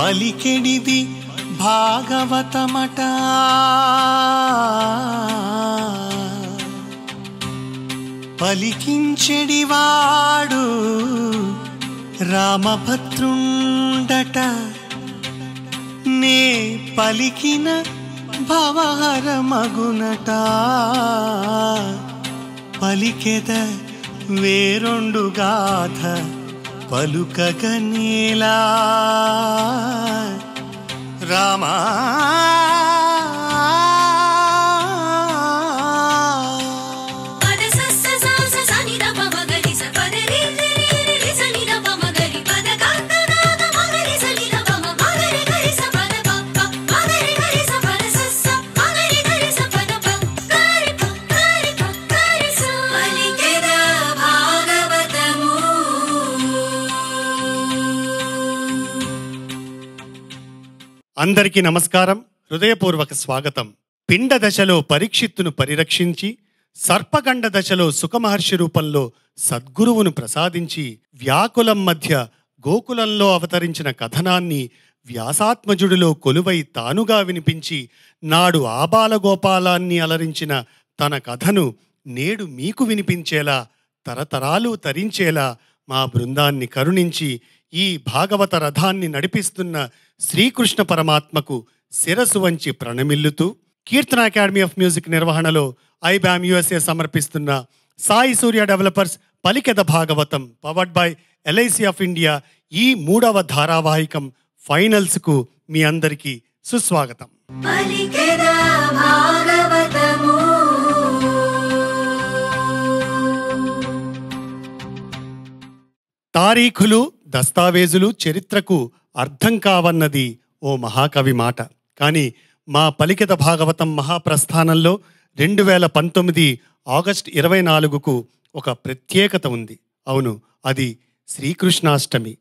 పలికెడిది భాగవతమట పలికించెడివాడు రామభద్రుండట నే పలికిన భవహరమగునట పలికెద వేరొండు గాథ పలుకగనేలా రామా అందరికీ నమస్కారం హృదయపూర్వక స్వాగతం పిండ దశలో పరీక్షిత్తును పరిరక్షించి సర్పగండ దశలో సుఖమహర్షి రూపంలో సద్గురువును ప్రసాదించి వ్యాకులం మధ్య గోకులంలో అవతరించిన కథనాన్ని వ్యాసాత్మజుడిలో కొలువై తానుగా వినిపించి నాడు ఆబాలగోపాలాన్ని అలరించిన తన కథను నేడు మీకు వినిపించేలా తరతరాలు తరించేలా మా బృందాన్ని కరుణించి ఈ భాగవత రథాన్ని నడిపిస్తున్న శ్రీకృష్ణ పరమాత్మకు శిరసు వంచి ప్రణమిల్లుతూ కీర్తన అకాడమీ ఆఫ్ మ్యూజిక్ నిర్వహణలో ఐబామ్ USA సమర్పిస్తున్న Sai Surya developers పలికెద Bhagavatam powered by LIC of India ఈ 3వ ధారావాహికం ఫైనల్స్కు మీ అందరికీ సుస్వాగతం. తారీఖులు దస్తావేజులు చరిత్రకు అర్థం కావన్నది ఓ మహాకవి మాట. కానీ మా పలికెద భాగవతం మహాప్రస్థానంలో 2019 ఆగస్టు 24కు ఒక ప్రత్యేకత ఉంది. అవును, అది శ్రీకృష్ణాష్టమి.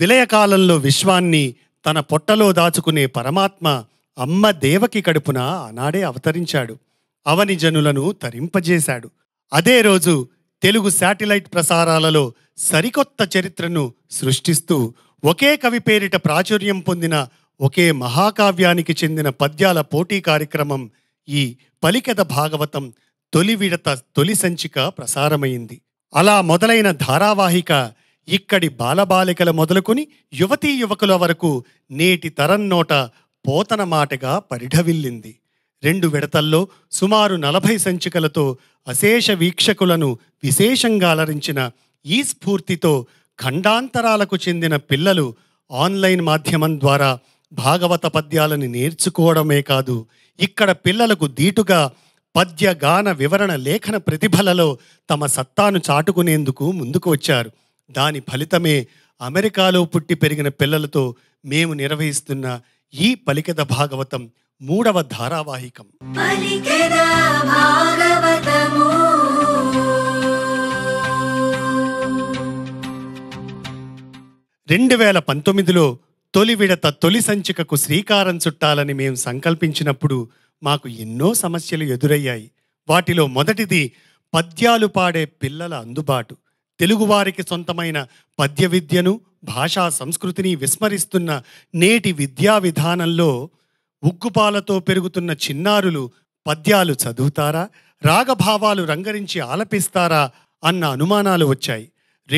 విలయకాలంలో విశ్వాన్ని తన పొట్టలో దాచుకునే పరమాత్మ అమ్మ దేవకి కడుపున ఆనాడే అవతరించాడు, అవని జనులను తరింపజేశాడు. అదే రోజు తెలుగు శాటిలైట్ ప్రసారాలలో సరికొత్త చరిత్రను సృష్టిస్తూ ఒకే కవి పేరిట ప్రాచుర్యం పొందిన ఒకే మహాకావ్యానికి చెందిన పద్యాల పోటీ కార్యక్రమం ఈ పలికెద భాగవతం తొలి విడత తొలి సంచిక ప్రసారమైంది. అలా మొదలైన ధారావాహిక ఇక్కడి బాలబాలికల మొదలుకొని యువతీ యువకుల వరకు నేటి తరం నోట పోతన మాటగా పరిఢవిల్లింది. 2 విడతల్లో సుమారు 40 సంచికలతో అశేష వీక్షకులను విశేషంగా అలరించిన ఈ స్ఫూర్తితో ఖండాంతరాలకు చెందిన పిల్లలు ఆన్లైన్ మాధ్యమం ద్వారా భాగవత పద్యాలను నేర్చుకోవడమే కాదు, ఇక్కడ పిల్లలకు దీటుగా పద్య గాన వివరణ లేఖన ప్రతిభలలో తమ సత్తాను చాటుకునేందుకు ముందుకు వచ్చారు. దాని ఫలితమే అమెరికాలో పుట్టి పెరిగిన పిల్లలతో మేము నిర్వహిస్తున్న ఈ పలికెద భాగవతం 3వ ధారావాహికం. రెండు 2019లో తొలి విడత తొలి సంచికకు శ్రీకారం చుట్టాలని మేము సంకల్పించినప్పుడు మాకు ఎన్నో సమస్యలు ఎదురయ్యాయి. వాటిలో మొదటిది పద్యాలు పాడే పిల్లల అందుబాటు. తెలుగువారికి సొంతమైన పద్య విద్యను భాషా సంస్కృతిని విస్మరిస్తున్న నేటి విద్యా విధానంలో ఉగ్గుపాలతో పెరుగుతున్న చిన్నారులు పద్యాలు చదువుతారా, రాగభావాలు రంగరించి ఆలపిస్తారా అన్న అనుమానాలు వచ్చాయి.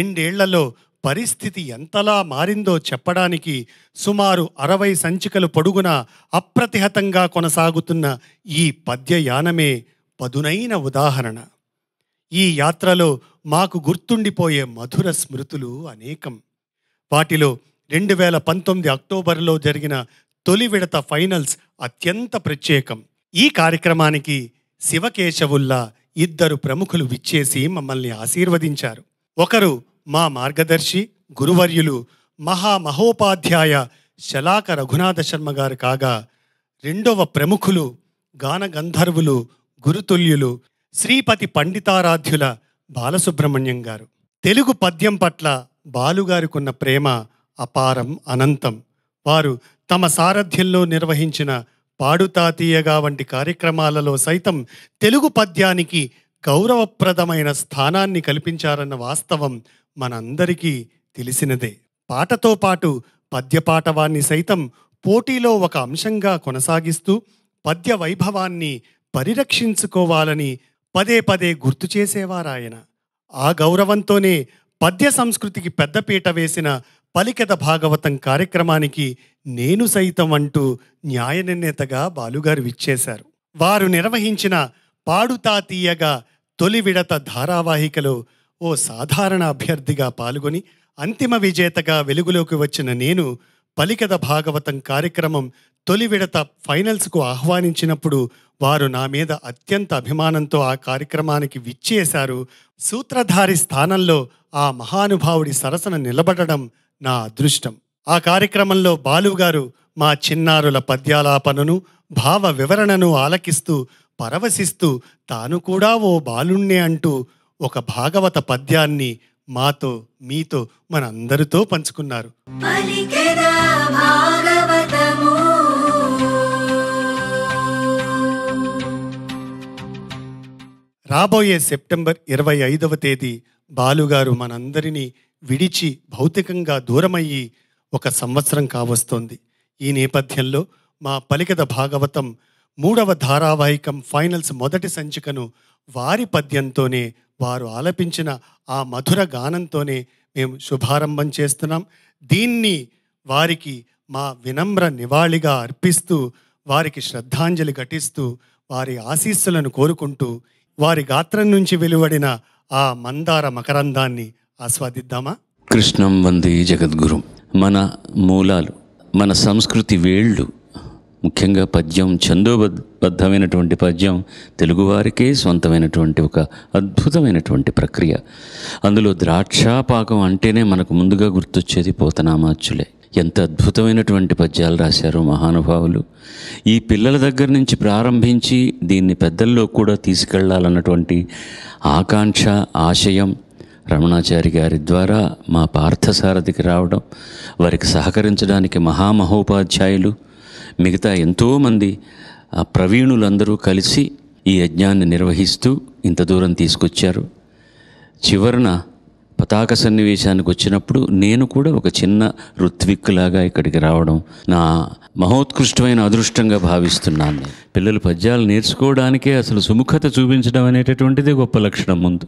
2 ఏళ్లలో పరిస్థితి ఎంతలా మారిందో చెప్పడానికి సుమారు 60 సంచికలు పొడుగున అప్రతిహతంగా కొనసాగుతున్న ఈ పద్యయానమే పదునైన ఉదాహరణ. ఈ యాత్రలో మాకు గుర్తుండిపోయే మధుర స్మృతులు అనేకం. వాటిలో 2019 అక్టోబర్లో జరిగిన తొలి విడత ఫైనల్స్ అత్యంత ప్రత్యేకం. ఈ కార్యక్రమానికి శివకేశవుల్లా 2 ప్రముఖులు విచ్చేసి మమ్మల్ని ఆశీర్వదించారు. ఒకరు మా మార్గదర్శి గురువర్యులు మహామహోపాధ్యాయ శలాక రఘునాథ శర్మ గారు కాగా, రెండవ ప్రముఖులు గానగంధర్వులు గురుతుల్యులు శ్రీపతి పండితారాధ్యుల బాలసుబ్రహ్మణ్యం గారు. తెలుగు పద్యం పట్ల బాలుగారికున్న ప్రేమ అపారం, అనంతం. వారు తమ సారథ్యంలో నిర్వహించిన పాడుతాతీయగా వంటి కార్యక్రమాలలో సైతం తెలుగు పద్యానికి గౌరవప్రదమైన స్థానాన్ని కల్పించారన్న వాస్తవం మనందరికీ తెలిసినదే. పాటతో పాటు పద్యపాటవాన్ని సైతం పోటీలో ఒక అంశంగా కొనసాగిస్తూ పద్య వైభవాన్ని పరిరక్షించుకోవాలని పదే పదే గుర్తు చేసేవారాయన. ఆ గౌరవంతోనే పద్య సంస్కృతికి పెద్దపీట వేసిన పలికెద భాగవతం కార్యక్రమానికి నేను సైతం అంటూ న్యాయ నిర్ణేతగా బాలుగారు విచ్చేశారు. వారు నిర్వహించిన పాడుతా తీయగా తొలి విడత ధారావాహికలో ఓ సాధారణ అభ్యర్థిగా పాల్గొని అంతిమ విజేతగా వెలుగులోకి వచ్చిన నేను పలికెద భాగవతం కార్యక్రమం తొలి విడత ఫైనల్స్కు ఆహ్వానించినప్పుడు వారు నా మీద అత్యంత అభిమానంతో ఆ కార్యక్రమానికి విచ్చేశారు. సూత్రధారి స్థానంలో ఆ మహానుభావుడి సరసన నిలబడడం నా అదృష్టం. ఆ కార్యక్రమంలో బాలుగారు మా చిన్నారుల పద్యాలాపనను భావ వివరణను ఆలకిస్తూ పరవశిస్తూ తాను కూడా ఓ బాలుణ్ణే అంటూ ఒక భాగవత పద్యాన్ని మాతో మీతో మనందరితో పంచుకున్నారు. రాబోయే సెప్టెంబర్ 25వ తేదీ బాలుగారు మనందరినీ విడిచి భౌతికంగా దూరమయ్యి 1 సంవత్సరం కావస్తోంది. ఈ నేపథ్యంలో మా పలికెద భాగవతం 3వ ధారావాహికం ఫైనల్స్ మొదటి సంచికను వారి పద్యంతోనే వారు ఆలపించిన ఆ మధుర గానంతోనే మేము శుభారంభం చేస్తున్నాం. దీన్ని వారికి మా వినమ్ర నివాళిగా అర్పిస్తూ వారికి శ్రద్ధాంజలి ఘటిస్తూ వారి ఆశీస్సులను కోరుకుంటూ వారి గాత్రం నుంచి వెలువడిన ఆ మందార మకరందాన్ని ఆస్వాదిద్దామా. కృష్ణం వందే జగద్గురు. మన మూలాలు, మన సంస్కృతి వేళ్ళు, ముఖ్యంగా పద్యం, ఛందోబద్ధమైనటువంటి పద్యం తెలుగువారికే సొంతమైనటువంటి ఒక అద్భుతమైనటువంటి ప్రక్రియ. అందులో ద్రాక్షపాకం అంటేనే మనకు ముందుగా గుర్తొచ్చేది పోతనామాచ్యులే. ఎంత అద్భుతమైనటువంటి పద్యాలు రాశారు మహానుభావులు. ఈ పిల్లల దగ్గర నుంచి ప్రారంభించి దీన్ని పెద్దల్లో కూడా తీసుకెళ్లాలన్నటువంటి ఆకాంక్ష, ఆశయం రమణాచారి గారి ద్వారా మా పార్థసారథికి రావడం, వారికి సహకరించడానికి మహామహోపాధ్యాయులు మిగతా ఎంతోమంది ప్రవీణులందరూ కలిసి ఈ యజ్ఞాన్ని నిర్వహిస్తూ ఇంత దూరం తీసుకొచ్చారు. చివరన పతాక సన్నివేశానికి వచ్చినప్పుడు నేను కూడా ఒక చిన్న ఋత్విక్కులాగా ఇక్కడికి రావడం నా మహోత్కృష్టమైన అదృష్టంగా భావిస్తున్నాను. పిల్లలు పద్యాలు నేర్చుకోవడానికే అసలు సుముఖత చూపించడం అనేటటువంటిది గొప్ప లక్షణం. ముందు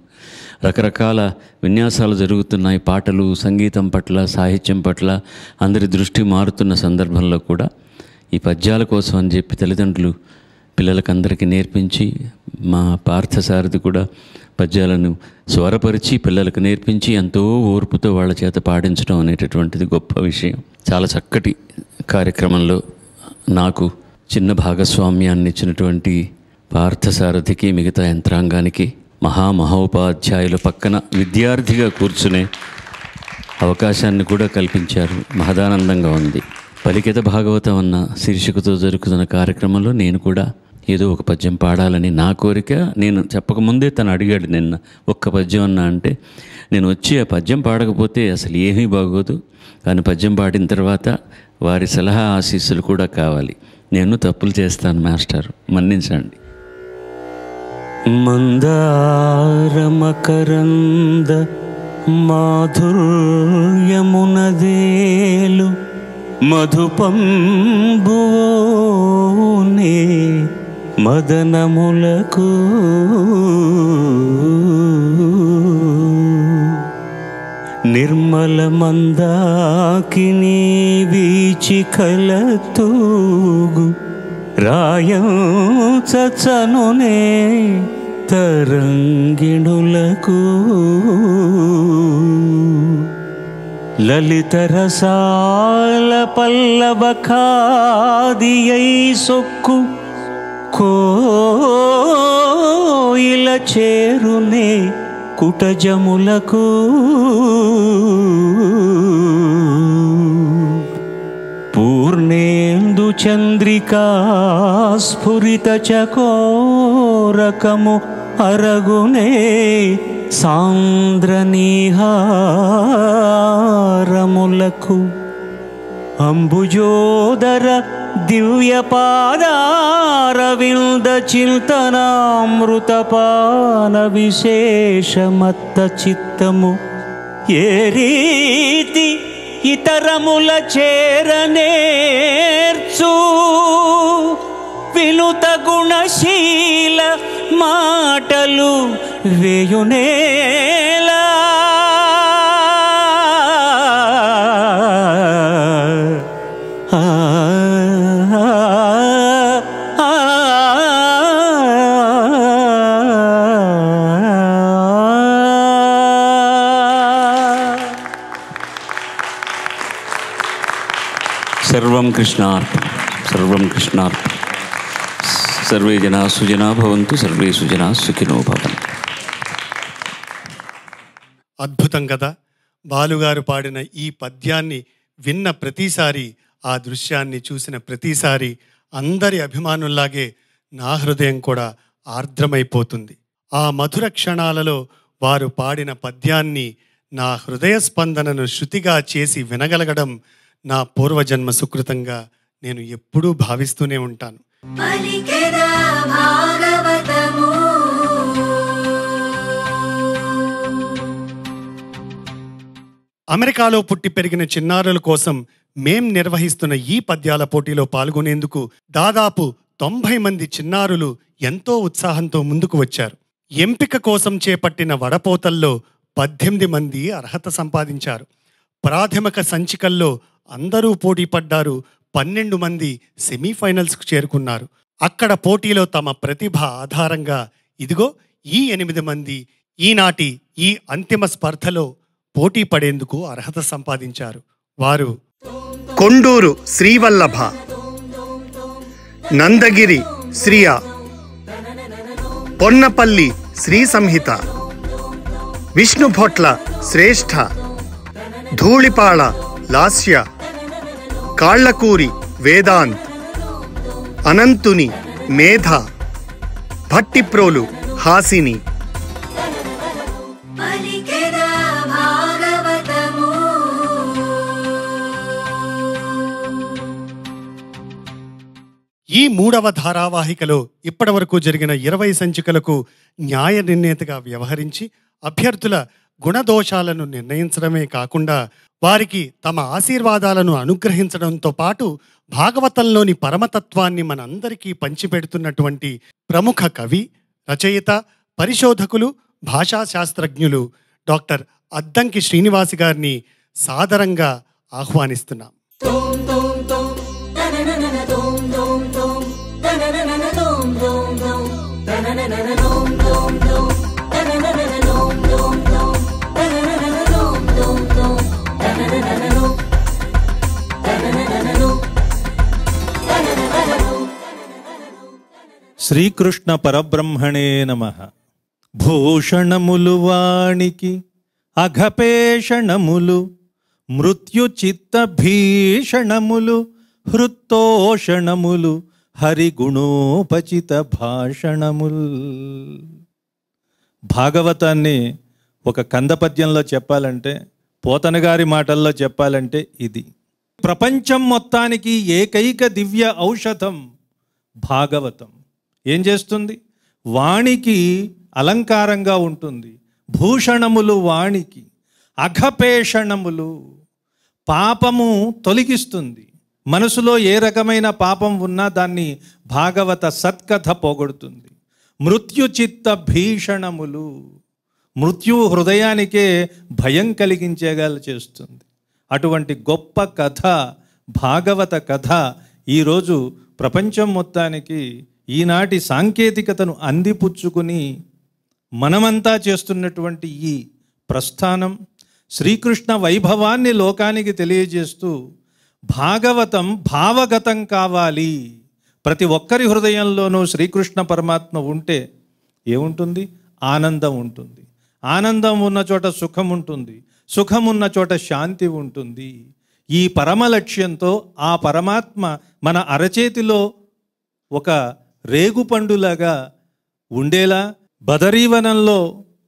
రకరకాల విన్యాసాలు జరుగుతున్నాయి పాటలు, సంగీతం పట్ల, సాహిత్యం పట్ల అందరి దృష్టి మారుతున్న సందర్భంలో కూడా ఈ పద్యాల కోసం అని చెప్పి తల్లిదండ్రులు పిల్లలకందరికీ నేర్పించి, మా పార్థసారథి కూడా పద్యాలను స్వరపరిచి పిల్లలకు నేర్పించి ఎంతో ఓర్పుతో వాళ్ళ చేత పాడించడం అనేటటువంటిది గొప్ప విషయం. చాలా చక్కటి కార్యక్రమంలో నాకు చిన్న భాగస్వామ్యాన్ని ఇచ్చినటువంటి పార్థసారథికి, మిగతా యంత్రాంగానికి, మహామహోపాధ్యాయుల పక్కన విద్యార్థిగా కూర్చునే అవకాశాన్ని కూడా కల్పించారు. మహదానందంగా ఉంది. పలికెద భాగవతం అన్న శీర్షికతో జరుగుతున్న కార్యక్రమంలో నేను కూడా ఏదో ఒక పద్యం పాడాలని నా కోరిక. నేను చెప్పకముందే తను అడిగాడు నిన్న, ఒక్క పద్యం అన్నా అంటే, నేను వచ్చి ఆ పద్యం పాడకపోతే అసలు ఏమీ బాగోదు, కానీ పద్యం పాడిన తర్వాత వారి సలహా ఆశీస్సులు కూడా కావాలి. నేను తప్పులు చేస్తాను మాస్టర్, మన్నించండి. మందారమకరంద మాధుర్యమునదేలు మధుపంబువోనే మదనములకు నిర్మల మందాకిని వీచికలతూగు రాయంచనునే తరంగిణులకు లలితరసాల పల్లవఖాదియై సొక్కు కోయిల చేరునే కుటజములకు పూర్ణేందు చంద్రికా స్ఫురిత చకోరకము అరగునే సాంద్రనిహారములకు అంబుజోదర దివ్యపాదారవింద చింతనామృతపాన విశేషమత్త చిత్తము ఏ రీతి ఇతరముల చేరనేర్చు వినుత గుణశీల మాటలు వేయునేలా सर्वं कृष्णार्पणं सर्वे जनाः सुजना भवन्तु सर्वे सुजना सुखिनो भवन्तु अद्भुतं कदा बालु गारु पाडिन ई पद्यान्नि विन्न प्रतिसारी आ दृश्यान्नि चूसिन प्रतिसारी अंदरि अभिमानुल्लागे ना हृदयं कूडा आर्द्रमैपोतुंदी आ मधुर क्षणाలలో వారు పాడిన పద్యాన్ని నా హృదయ స్పందనను శృతిగా చేసి వినగలగడం నా పూర్వజన్మ సుకృతంగా నేను ఎప్పుడూ భావిస్తూనే ఉంటాను పలికెదా భాగవతము అమెరికాలో పుట్టి పెరిగిన చిన్నారుల కోసం మేం నిర్వహిస్తున్న ఈ పద్యాల పోటీలో పాల్గొనేందుకు దాదాపు 90 మంది చిన్నారులు ఎంతో ఉత్సాహంతో ముందుకు వచ్చారు ఎంపిక కోసం చేపట్టిన వడపోతల్లో 18 మంది అర్హత సంపాదించారు ప్రాథమిక సంచికల్లో అందరూ పోటీ పడ్డారు 12 మంది సెమీఫైనల్స్ కు చేరుకున్నారు అక్కడ పోటీలో తమ ప్రతిభ ఆధారంగా ఇదిగో ఈ 8 మంది ఈనాటి ఈ అంతిమ స్పర్ధలో పోటీ పడేందుకు అర్హత సంపాదించారు వారు కొండూరు శ్రీవల్లభ నందగిరి శ్రీయా పొన్నపల్లి శ్రీ సంహిత విష్ణుభోట్ల శ్రేష్ఠ ధూళిపాళ లాస్య काल्लकूरी वेदांत अनंतुनी मेधा भट्टिप्रोलु हासिनी पलिकेदा भागवतमु ఈ మూడవ ధారావాహికలో ఇప్పటివరకు జరిగిన 20 సంచికలకు న్యాయ నిర్ణేతగా వ్యవహరించి అభ్యర్థుల గుణదోషాలను నిర్ణయించడమే కాకుండా వారికి తమ ఆశీర్వాదాలను అనుగ్రహించడంతో పాటు భాగవతంలోని పరమతత్వాన్ని మనందరికీ పంచిపెడుతున్నటువంటి ప్రముఖ కవి రచయిత పరిశోధకులు భాషా శాస్త్రజ్ఞులు డాక్టర్ అద్దంకి శ్రీనివాస్ గారిని సాదరంగా ఆహ్వానిస్తున్నాం శ్రీకృష్ణ పరబ్రహ్మణే నమః భూషణములు వాణికి అఘపేషణములు మృత్యు చిత్త భీషణములు హృత్తోషణములు హరి గుణోపచిత భాషణములు భాగవతాన్ని ఒక కంద పద్యంలో చెప్పాలంటే పోతనగారి మాటల్లో చెప్పాలంటే ఇది ప్రపంచం మొత్తానికి ఏకైక దివ్య ఔషధం భాగవతం ఏం చేస్తుంది వాణికి అలంకారంగా ఉంటుంది భూషణములు వాణికి అఘపేషణములు పాపము తొలగిస్తుంది మనసులో ఏ రకమైన పాపం ఉన్నా దాన్ని భాగవత సత్కథ పోగొడుతుంది మృత్యు చిత్త భీషణములు మృత్యు హృదయానికే భయం కలిగించేలా చేస్తుంది అటువంటి గొప్ప కథ భాగవత కథ ఈరోజు ప్రపంచం మొత్తానికి ఈనాటి సాంకేతికతను అందిపుచ్చుకుని మనమంతా చేస్తున్నటువంటి ఈ ప్రస్థానం శ్రీకృష్ణ వైభవాన్ని లోకానికి తెలియజేస్తూ భాగవతం భావగతం కావాలి ప్రతి ఒక్కరి హృదయంలోనూ శ్రీకృష్ణ పరమాత్మ ఉంటే ఏముంటుంది ఆనందం ఉంటుంది ఆనందం ఉన్న చోట సుఖం ఉంటుంది సుఖం ఉన్న చోట శాంతి ఉంటుంది ఈ పరమ లక్ష్యంతో ఆ పరమాత్మ మన అరచేతిలో ఒక రేగుపండులాగా ఉండేలా బదరీవనంలో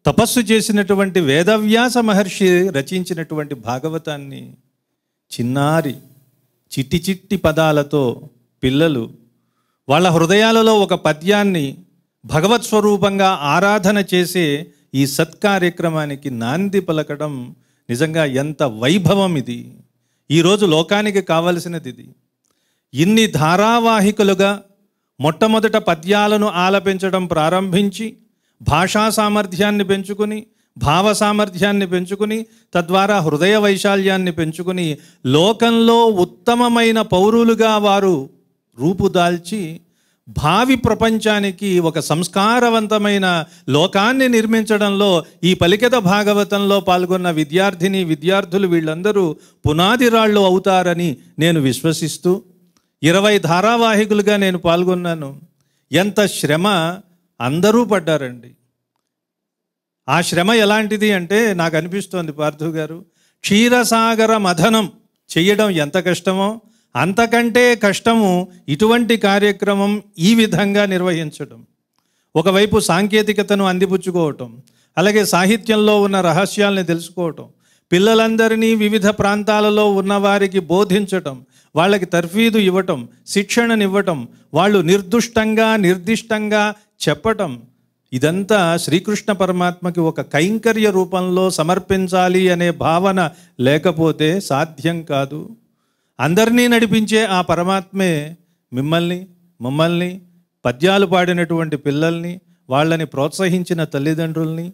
తపస్సు చేసినటువంటి వేదవ్యాస మహర్షి రచించినటువంటి భాగవతాన్ని చిన్నారి చిట్టి చిట్టి పదాలతో పిల్లలు వాళ్ళ హృదయాలలో ఒక పద్యాన్ని భగవత్ స్వరూపంగా ఆరాధన చేసే ఈ సత్కార్యక్రమానికి నాంది పలకడం నిజంగా ఎంత వైభవం ఇది ఈ రోజు లోకానికి కావాల్సినది ఇది. ఇన్ని ధారావాహికలుగా మొట్టమొదట పద్యాలను ఆలపించడం ప్రారంభించి భాషా సామర్థ్యాన్ని పెంచుకొని భావ సామర్థ్యాన్ని పెంచుకొని తద్వారా హృదయ వైశాల్యాన్ని పెంచుకొని లోకంలో ఉత్తమమైన పౌరులుగా వారు రూపుదాల్చి భావి ప్రపంచానికి ఒక సంస్కారవంతమైన లోకాన్ని నిర్మించడంలో ఈ పలికెద భాగవతంలో పాల్గొన్న విద్యార్థిని విద్యార్థులు వీళ్ళందరూ పునాది రాళ్ళు అవుతారని నేను విశ్వసిస్తూ 20 ధారావాహికలుగా నేను పాల్గొన్నాను. ఎంత శ్రమ అందరూ పడ్డారండి. ఆ శ్రమ ఎలాంటిది అంటే నాకు అనిపిస్తోంది పార్థు గారు, క్షీరసాగర మథనం చేయడం ఎంత కష్టమో అంతకంటే కష్టము ఇటువంటి కార్యక్రమం ఈ విధంగా నిర్వహించడం. ఒకవైపు సాంకేతికతను అందిపుచ్చుకోవటం, అలాగే సాహిత్యంలో ఉన్న రహస్యాలను తెలుసుకోవటం, పిల్లలందరినీ వివిధ ప్రాంతాలలో ఉన్నవారికి బోధించటం, వాళ్ళకి తర్ఫీదు ఇవ్వటం, శిక్షణనివ్వటం, వాళ్ళు నిర్దుష్టంగా నిర్దిష్టంగా చెప్పటం, ఇదంతా శ్రీకృష్ణ పరమాత్మకి ఒక కైంకర్య రూపంలో సమర్పించాలి అనే భావన లేకపోతే సాధ్యం కాదు. అందరినీ నడిపించే ఆ పరమాత్మే మిమ్మల్ని మమ్మల్ని పద్యాలు పాడినటువంటి పిల్లల్ని వాళ్ళని ప్రోత్సహించిన తల్లిదండ్రుల్ని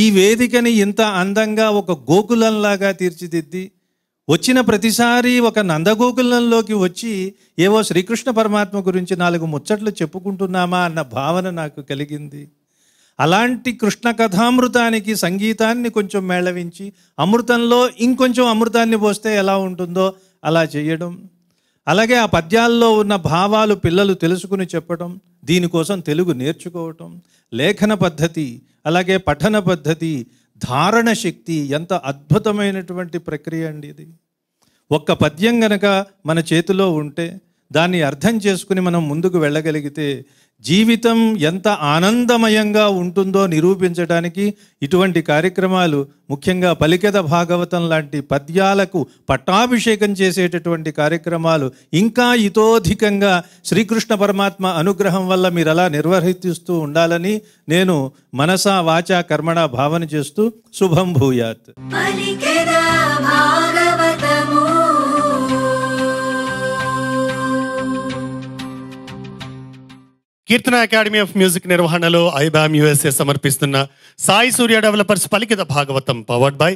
ఈ వేదికని ఇంత అందంగా ఒక గోకులంలాగా తీర్చిదిద్ది వచ్చిన ప్రతిసారి ఒక నందగోకులంలోకి వచ్చి ఏవో శ్రీకృష్ణ పరమాత్మ గురించి నాలుగు ముచ్చట్లు చెప్పుకుంటున్నామా అన్న భావన నాకు కలిగింది. అలాంటి కృష్ణ కథామృతానికి సంగీతాన్ని కొంచెం మేళవించి అమృతంలో ఇంకొంచెం అమృతాన్ని పోస్తే ఎలా ఉంటుందో అలా చేయడం, అలాగే ఆ పద్యాల్లో ఉన్న భావాలు పిల్లలు తెలుసుకుని చెప్పడం, దీనికోసం తెలుగు నేర్చుకోవటం, లేఖన పద్ధతి, అలాగే పఠన పద్ధతి, ధారణ శక్తి, ఎంత అద్భుతమైనటువంటి ప్రక్రియ అండి ఇది. ఒక్క పద్యం గనక మన చేతిలో ఉంటే దాన్ని అర్థం చేసుకుని మనం ముందుకు వెళ్ళగలిగితే జీవితం ఎంత ఆనందమయంగా ఉంటుందో నిరూపించడానికి ఇటువంటి కార్యక్రమాలు, ముఖ్యంగా పలికెద భాగవతం లాంటి పద్యాలకు పట్టాభిషేకం చేసేటటువంటి కార్యక్రమాలు ఇంకా ఇతోధికంగా శ్రీకృష్ణ పరమాత్మ అనుగ్రహం వల్ల మీరు అలా నిర్వర్తిస్తూ ఉండాలని నేను మనసా వాచా కర్మణా భావన చేస్తూ శుభం భూయాత్. కీర్తన అకాడమీ ఆఫ్ మ్యూజిక్ నిర్వహణలో ఐబామ్ USA సమర్పిస్తున్న Sai Surya developers పలికెద Bhagavatam powered by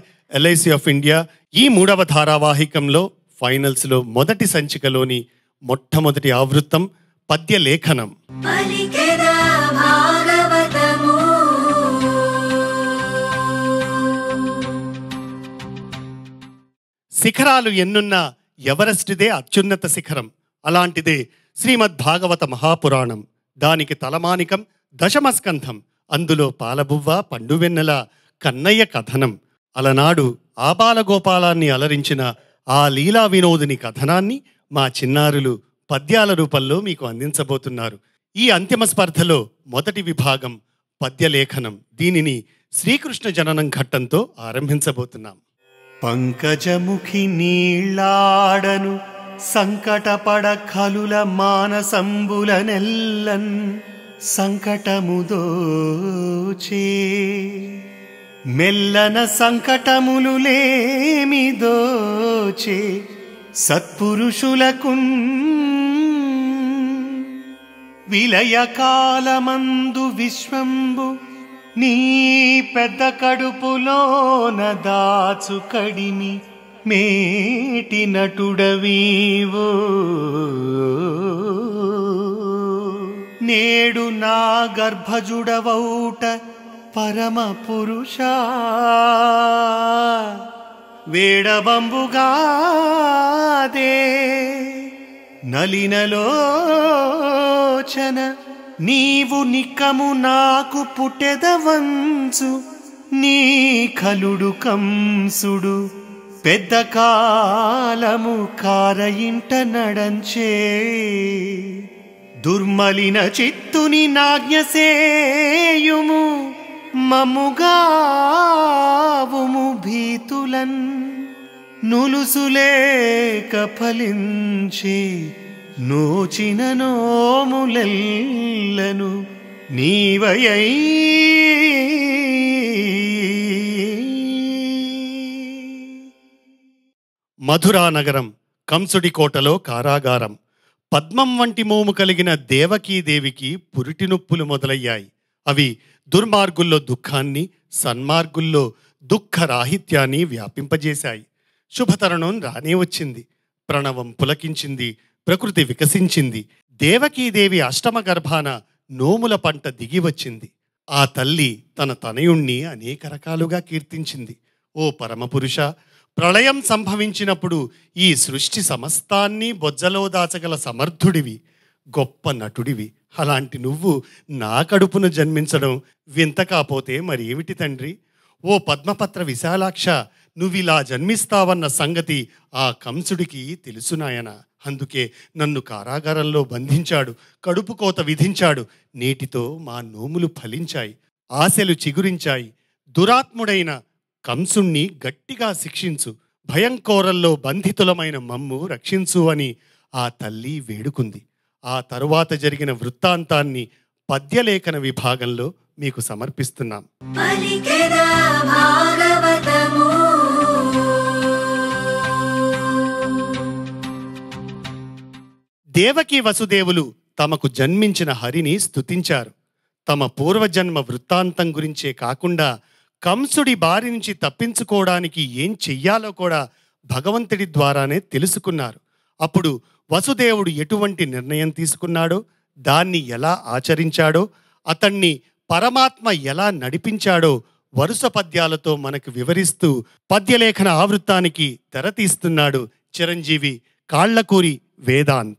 LIC of India ఈ 3వ ధారావాహికంలో ఫైనల్స్లో మొదటి సంచికలోని మొట్టమొదటి ఆవృత్తం పద్య లేఖనం. శిఖరాలు ఎన్నున్నా ఎవరెస్ట్దే అత్యున్నత శిఖరం. అలాంటిదే శ్రీమద్ భాగవత మహాపురాణం. దానికి తలమానికం దశమస్కంధం. అందులో పాలబువ్వ పండువెన్నెల కన్నయ్య కథనం. అలనాడు ఆబాలగోపాలాన్ని అలరించిన ఆ లీలా వినోదిని కథనాన్ని మా చిన్నారులు పద్యాల రూపంలో మీకు అందించబోతున్నారు. ఈ అంతిమ స్పర్ధలో మొదటి విభాగం పద్యలేఖనం. దీనిని శ్రీకృష్ణ జననం ఘట్టంతో ఆరంభించబోతున్నాం. పంకజముఖి నీళ్లాడను సంకటపడ ఖలుల మానసంబుల నెల్లన్ సంకటముదోచే మెల్లన సంకటములు లేమి దోచే సత్పురుషులకు విలయకాలమందు విశ్వంబు నీ పెద్ద కడుపులోన దాచు కడిమి మేటి నటుడవీవో నేడు నా గర్భజుడవౌట పరమ పురుషా వేడబంబుగాదే నలినలోచన నీవు నికము నాకు పుట్టెదవంచు నీ కలుడు కంసుడు పెద్ద కాలము కారయింట నడంచే దుర్మలిన చిత్తుని నాజ్ఞసేయుము మమ్ముగావుము భీతులన్ నులుసులేక ఫలించే నోచిన నోములెల్లను నీవయై మధురా నగరం కంసుడికోటలో కారాగారం పద్మం వంటి మోము కలిగిన దేవకీదేవికి పురిటి నొప్పులు మొదలయ్యాయి. అవి దుర్మార్గుల్లో దుఃఖాన్ని, సన్మార్గుల్లో దుఃఖరాహిత్యాన్ని వ్యాపింపజేశాయి. శుభతరుణం రానే వచ్చింది. ప్రణవం పులకించింది, ప్రకృతి వికసించింది. దేవకీదేవి అష్టమ గర్భాన నోముల పంట దిగివచ్చింది. ఆ తల్లి తన తనయుణ్ణి అనేక రకాలుగా కీర్తించింది. ఓ పరమపురుష, ప్రళయం సంభవించినప్పుడు ఈ సృష్టి సమస్తాన్ని బొజ్జలో దాచగల సమర్థుడివి, గొప్ప నటుడివి. అలాంటి నువ్వు నా కడుపును జన్మించడం వింత కాపోతే మరేమిటి తండ్రి? ఓ పద్మపత్ర విశాలాక్ష, నువ్విలా జన్మిస్తావన్న సంగతి ఆ కంసుడికి తెలుసునాయన. అందుకే నన్ను కారాగారంలో బంధించాడు, కడుపు కోత విధించాడు. నేటితో మా నోములు ఫలించాయి, ఆశలు చిగురించాయి. దురాత్ముడైన కంసుణ్ణి గట్టిగా శిక్షించు, భయంకోరల్లో బంధితులమైన మమ్ము రక్షించు అని ఆ తల్లి వేడుకుంది. ఆ తరువాత జరిగిన వృత్తాంతాన్ని పద్యలేఖన విభాగంలో మీకు సమర్పిస్తున్నాం. పలికెదా భాగవతము, దేవకీ వసుదేవులు తమకు జన్మించిన హరిని స్తుతించారు. తమ పూర్వజన్మ వృత్తాంతం గురించే కాకుండా కంసుడి బారి నుంచి తప్పించుకోవడానికి ఏం చెయ్యాలో కూడా భగవంతుడి ద్వారానే తెలుసుకున్నారు. అప్పుడు వసుదేవుడు ఎటువంటి నిర్ణయం తీసుకున్నాడో, దాన్ని ఎలా ఆచరించాడో, అతన్ని పరమాత్మ ఎలా నడిపించాడో వరుస పద్యాలతో మనకు వివరిస్తూ పద్యలేఖన ఆవృత్తానికి తెరతీస్తున్నాడు చిరంజీవి కాళ్లకూరి వేదాంత్.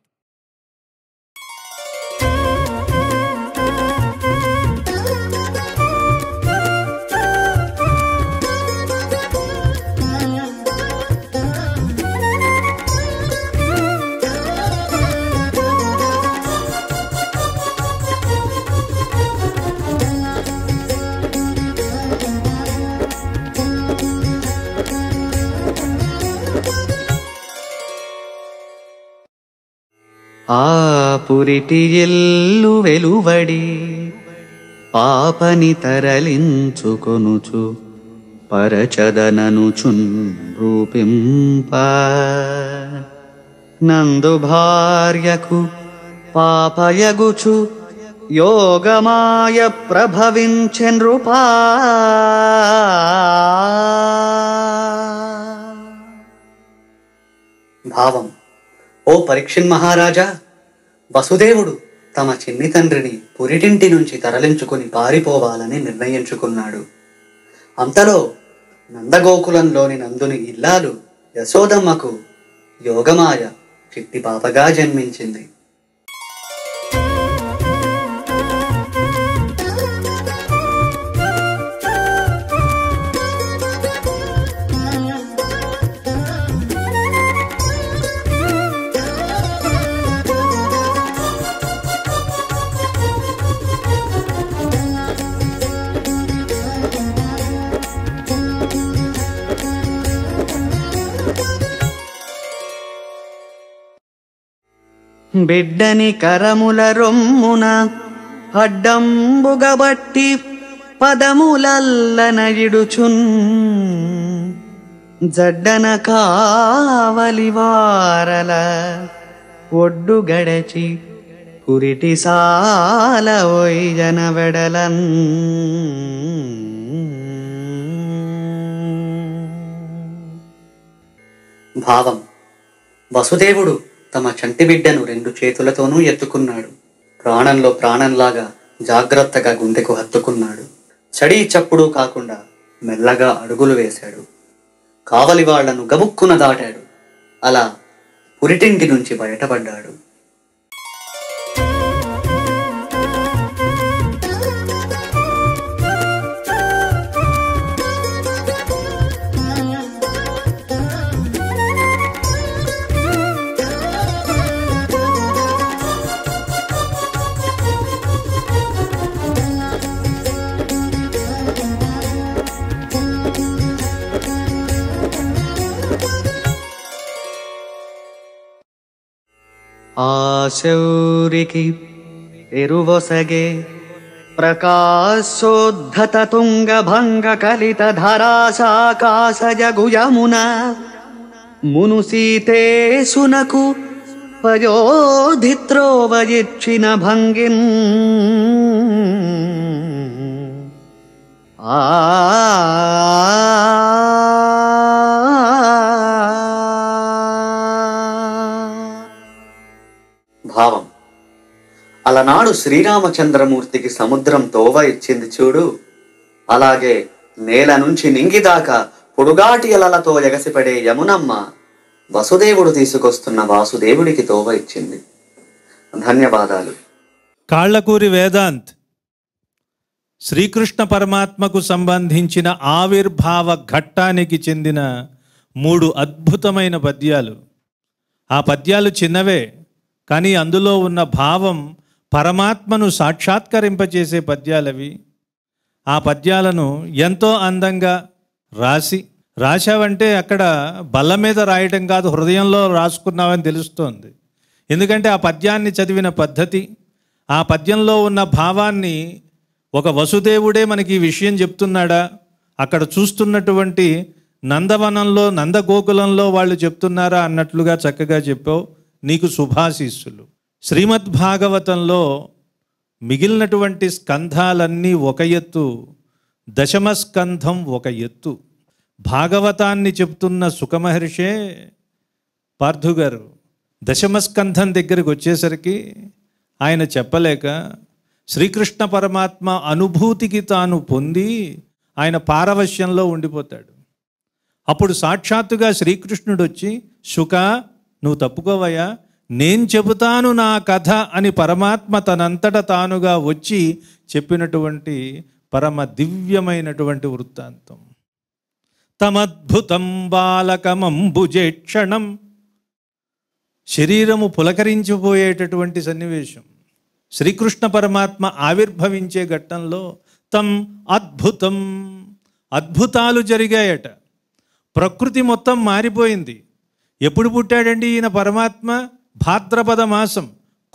ఆ పురిటి ఎల్లు వెలువడి పాపని తరలించుకొనుచు పరచదనను చుంరూపింప నందు భార్యకు పాపయగుచు యోగమాయ ప్రభవించెన్రుపా. భావం: ఓ పరీక్షన్ మహారాజా, వసుదేవుడు తమ చిన్ని తండ్రిని పురిటింటి నుంచి తరలించుకుని పారిపోవాలని నిర్ణయించుకున్నాడు. అంతలో నందగోకులంలోని నందుని ఇల్లాలు యశోదమ్మకు యోగమాయ చిట్టి పాపగా జన్మించింది. బిడ్డని కరముల రొమ్మున అడ్డంబుగబట్టి పదములల్లనయుడుచున్ జడ్డన కావలివారల ఒడ్డు గడచి పురిటి సాల ఓయన వెడలన్. భావం: వసుదేవుడు తమ చంటి బిడ్డను రెండు చేతులతోనూ ఎత్తుకున్నాడు. ప్రాణంలో ప్రాణంలాగా జాగ్రత్తగా గుండెకు హత్తుకున్నాడు. చడీ చప్పుడు కాకుండా మెల్లగా అడుగులు వేశాడు. కావలి వాళ్లను గబుక్కున దాటాడు. అలా పురిటింటి నుంచి బయటపడ్డాడు. ఆ శౌరికి ఎరువొసగే ప్రకాశోద్ధత తుంగభంగ కలిత ధరాశాకాశ జగుయమున మునుసీతే సునకు పయోధిత్రోవజిక్షిణ భంగిన్ ఆ భావం. అలనాడు శ్రీరామచంద్రమూర్తికి సముద్రం తోవ ఇచ్చింది చూడు, అలాగే నేల నుంచి నింగిదాకా పొడుగాటి అలలతో ఎగసిపడే యమునమ్మ వసుదేవుడు తీసుకొస్తున్న వాసుదేవుడికి తోవ ఇచ్చింది. ధన్యవాదాలు. కాళ్ళకూరి వేదాంత్ శ్రీకృష్ణ పరమాత్మకు సంబంధించిన ఆవిర్భావ ఘట్టానికి చెందిన మూడు అద్భుతమైన పద్యాలు. ఆ పద్యాలు చిన్నవే కానీ అందులో ఉన్న భావం పరమాత్మను సాక్షాత్కరింపచేసే పద్యాలవి. ఆ పద్యాలను ఎంతో అందంగా రాశావంటే అక్కడ బల్ల మీద రాయటం కాదు, హృదయంలో రాసుకున్నావని తెలుస్తోంది. ఎందుకంటే ఆ పద్యాన్ని చదివిన పద్ధతి, ఆ పద్యంలో ఉన్న భావాన్ని, ఒక వసుదేవుడే మనకి ఈ విషయం చెప్తున్నాడా, అక్కడ చూస్తున్నటువంటి నందవనంలో నందగోకులంలో వాళ్ళు చెప్తున్నారా అన్నట్లుగా చక్కగా చెప్పావు. నీకు శుభాశీస్సులు. శ్రీమద్భాగవతంలో మిగిలినటువంటి స్కంధాలన్నీ ఒక ఎత్తు, దశమస్కంధం ఒక ఎత్తు. భాగవతాన్ని చెప్తున్న సుఖమహర్షే పార్థుగారు దశమస్కంధం దగ్గరికి వచ్చేసరికి ఆయన చెప్పలేక శ్రీకృష్ణ పరమాత్మ అనుభూతికి తాను పొంది ఆయన పారవశ్యంలో ఉండిపోతాడు. అప్పుడు సాక్షాత్తుగా శ్రీకృష్ణుడు వచ్చి, శుక నువ్వు తప్పుకోవయ్యా, నేను చెబుతాను నా కథ అని పరమాత్మ తనంతట తానుగా వచ్చి చెప్పినటువంటి పరమ దివ్యమైనటువంటి వృత్తాంతం. తమద్భుతం బాలకమంబుజేక్షణం, శరీరము పులకరించిపోయేటటువంటి సన్నివేశం. శ్రీకృష్ణ పరమాత్మ ఆవిర్భవించే ఘట్టంలో తం అద్భుతం, అద్భుతాలు జరిగాయట. ప్రకృతి మొత్తం మారిపోయింది. ఎప్పుడు పుట్టాడండి ఈయన పరమాత్మ? భాద్రపద మాసం,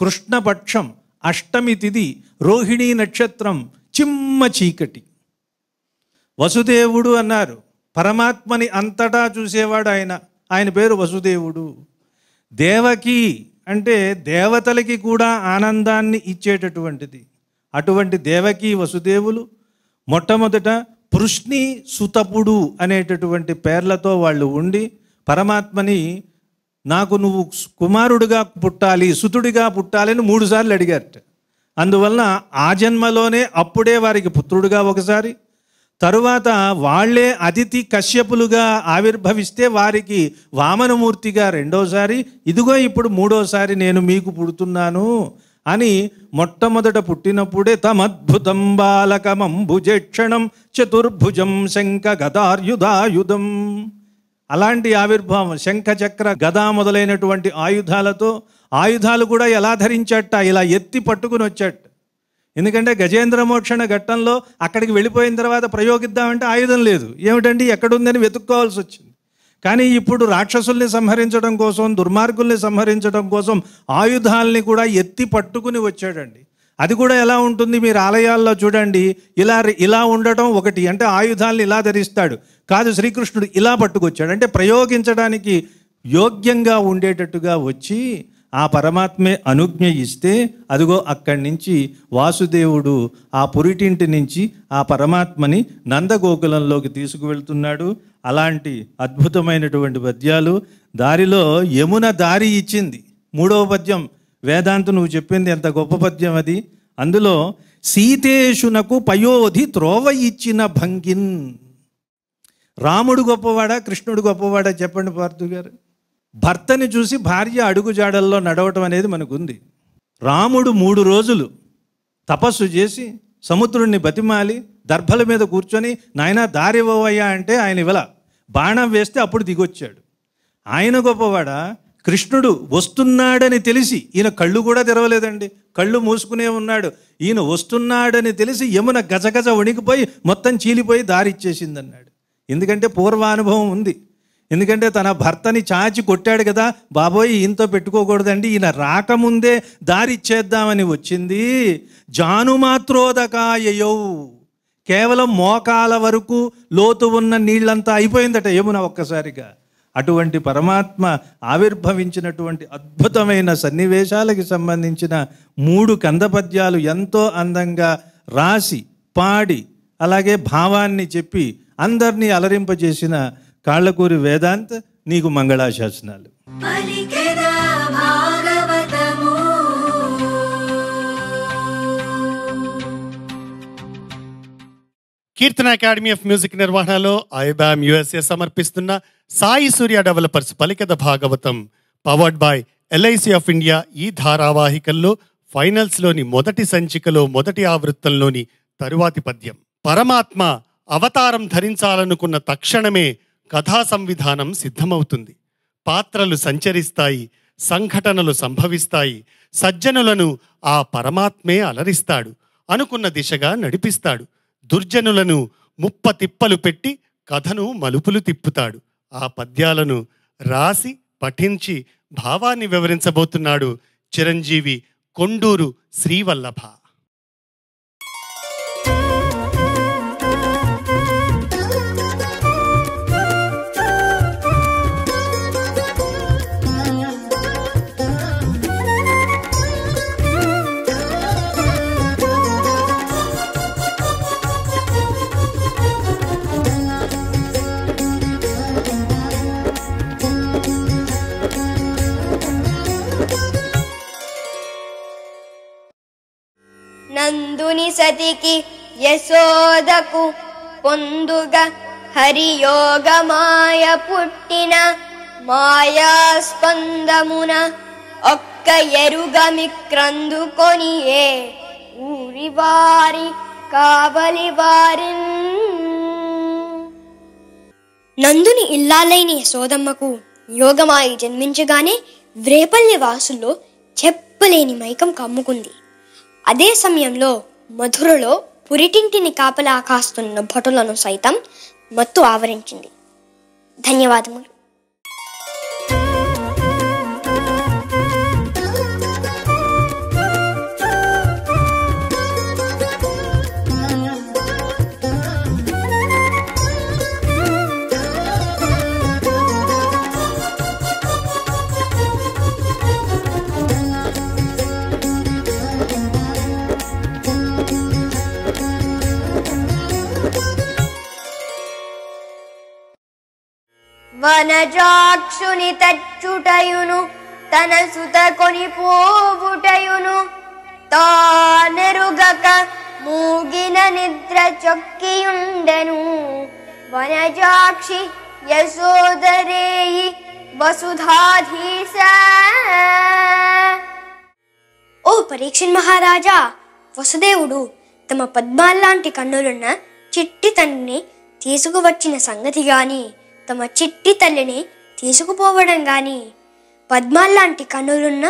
కృష్ణపక్షం, అష్టమి తిథి, రోహిణీ నక్షత్రం, చిమ్మ చీకటి. వసుదేవుడు అన్నారు, పరమాత్మని అంతటా చూసేవాడు ఆయన, ఆయన పేరు వసుదేవుడు. దేవకి అంటే దేవతలకి కూడా ఆనందాన్ని ఇచ్చేటటువంటిది. అటువంటి దేవకి వసుదేవులు మొట్టమొదట పృష్ణి సుతపుడు అనేటటువంటి పేర్లతో వాళ్ళు ఉండి పరమాత్మని నాకు నువ్వు కుమారుడిగా పుట్టాలి, సుతుడిగా పుట్టాలని 3 సార్లు అడిగారట. అందువలన ఆ జన్మలోనే అప్పుడే వారికి పుత్రుడుగా ఒకసారి, తరువాత వాళ్లే అతిథి కశ్యపులుగా ఆవిర్భవిస్తే వారికి వామనమూర్తిగా 2వ సారి, ఇదిగో ఇప్పుడు 3వ సారి నేను మీకు పుడుతున్నాను అని మొట్టమొదట పుట్టినప్పుడే తమద్భుతం బాలకమంబుజేక్షణం చతుర్భుజం శంఖ గదార్యుధాయుధం. అలాంటి ఆవిర్భావం, శంఖ చక్ర గదా మొదలైనటువంటి ఆయుధాలతో, ఆయుధాలు కూడా ఎలా ధరించట, ఇలా ఎత్తి పట్టుకుని వచ్చాట. ఎందుకంటే గజేంద్ర మోక్షణ ఘట్టంలో అక్కడికి వెళ్ళిపోయిన తర్వాత ప్రయోగిద్దామంటే ఆయుధం లేదు, ఏమిటండి ఎక్కడుందని వెతుక్కోవాల్సి వచ్చింది. కానీ ఇప్పుడు రాక్షసుల్ని సంహరించడం కోసం, దుర్మార్గుల్ని సంహరించడం కోసం ఆయుధాలని కూడా ఎత్తి పట్టుకుని వచ్చాడండి. అది కూడా ఎలా ఉంటుంది, మీరు ఆలయాల్లో చూడండి, ఇలా ఉండటం ఒకటి, అంటే ఆయుధాలను ఇలా ధరిస్తాడు కాదు, శ్రీకృష్ణుడు ఇలా పట్టుకొచ్చాడు, అంటే ప్రయోగించడానికి యోగ్యంగా ఉండేటట్టుగా వచ్చి ఆ పరమాత్మే అనుజ్ఞ ఇస్తే అదిగో అక్కడి నుంచి వాసుదేవుడు ఆ పురిటింటి నుంచి ఆ పరమాత్మని నందగోకులంలోకి తీసుకువెళ్తున్నాడు. అలాంటి అద్భుతమైనటువంటి పద్యాలు. దారిలో యమున దారి ఇచ్చింది 3వ పద్యం. వేదాంతు నువ్వు చెప్పింది ఎంత గొప్ప పద్యం అది. అందులో సీతేషునకు పయోధి త్రోవ ఇచ్చిన భంగిన్. రాముడు గొప్పవాడా, కృష్ణుడు గొప్పవాడా చెప్పండి పార్థు గారు? భర్తని చూసి భార్య అడుగుజాడల్లో నడవటం అనేది మనకుంది. రాముడు 3 రోజులు తపస్సు చేసి సముద్రుణ్ణి బతిమాలి దర్భల మీద కూర్చొని నాయన దారి ఇవ్వవయ్యా అంటే ఆయన ఇవ్వల, బాణం వేస్తే అప్పుడు దిగొచ్చాడు. ఆయన గొప్పవాడా? కృష్ణుడు వస్తున్నాడని తెలిసి, ఈయన కళ్ళు కూడా తెరవలేదండి, కళ్ళు మూసుకునే ఉన్నాడు, ఈయన వస్తున్నాడని తెలిసి యమున గజగజ వణికిపోయి మొత్తం చీలిపోయి దారి ఇచ్చేసింది అన్నాడు. ఎందుకంటే పూర్వానుభవం ఉంది, ఎందుకంటే తన భర్తని చాచి కొట్టాడు కదా, బాబోయ్ ఈయనతో పెట్టుకోకూడదండి, ఈయన రాకముందే దారి ఇచ్చేద్దామని వచ్చింది. జానుమాత్రోదకాయయౌ, కేవలం మోకాల వరకు లోతు ఉన్న నీళ్ళంతా అయిపోయిందట యమున ఒక్కసారిగా. అటువంటి పరమాత్మ ఆవిర్భవించినటువంటి అద్భుతమైన సన్నివేశాలకు సంబంధించిన మూడు కంద పద్యాలు ఎంతో అందంగా రాసి పాడి అలాగే భావాన్ని చెప్పి అందర్నీ అలరింపజేసిన కాళ్ళకూరి వేదాంత్ నీకు మంగళాశాసనాలు. కీర్తన అకాడమీ ఆఫ్ మ్యూజిక్ నిర్వహణలో ఐబామ్ USA సమర్పిస్తున్న సాయి సూర్య డెవలపర్స్ పలికద Bhagavatam powered by LIC of India ఈ ధారావాహికల్లో ఫైనల్స్లోని మొదటి సంచికలో మొదటి ఆవృత్తంలోని తరువాతి పద్యం. పరమాత్మ అవతారం ధరించాలనుకున్న తక్షణమే కథా సంవిధానం సిద్ధమవుతుంది. పాత్రలు సంచరిస్తాయి, సంఘటనలు సంభవిస్తాయి, సజ్జనులను ఆ పరమాత్మే అలరిస్తాడు, అనుకున్న దిశగా నడిపిస్తాడు, దుర్జనులను ముప్ప తిప్పలు పెట్టి కథను మలుపులు తిప్పుతాడు. ఆ పద్యాలను రాసి పఠించి భావాన్ని వివరించబోతున్నాడు చిరంజీవి కొండూరు శ్రీవల్లభ. నందుని సతికి యశోదకు పొందుగా హరియోగ మాయ పుట్టిన మాయాస్పందమున ఒక్క ఎరుగమిక్రందుకొనియే ఊరి వారి కావలి వారిన్. నందుని ఇల్లాలైన యశోదమ్మకు యోగమాయి జన్మించగానే వ్రేపల్లి వాసుల్లో చెప్పలేని మైకం కమ్ముకుంది. అదే సమయంలో మధురలో పురిటింటిని కాపలా కాస్తున్న భటులను సైతం మత్తు ఆవరించింది. ధన్యవాదములు. వనజాక్షుని తచ్చుటయును తన సుత కొని పోవుటయును తానెరుగక మూగిన నిద్ర చొక్కియుండెను వనజాక్షి యశోదరేయి వసుధాధీశ. ఓ పరీక్షన్ మహారాజా, వసుదేవుడు తమ పద్మాల్లాంటి కన్నులున్న చిట్టి తన్ని తీసుకువచ్చిన సంగతి గాని తమ చిట్టి తల్లిని తీసుకుపోవడం గాని పద్మాల్లాంటి కన్నులున్న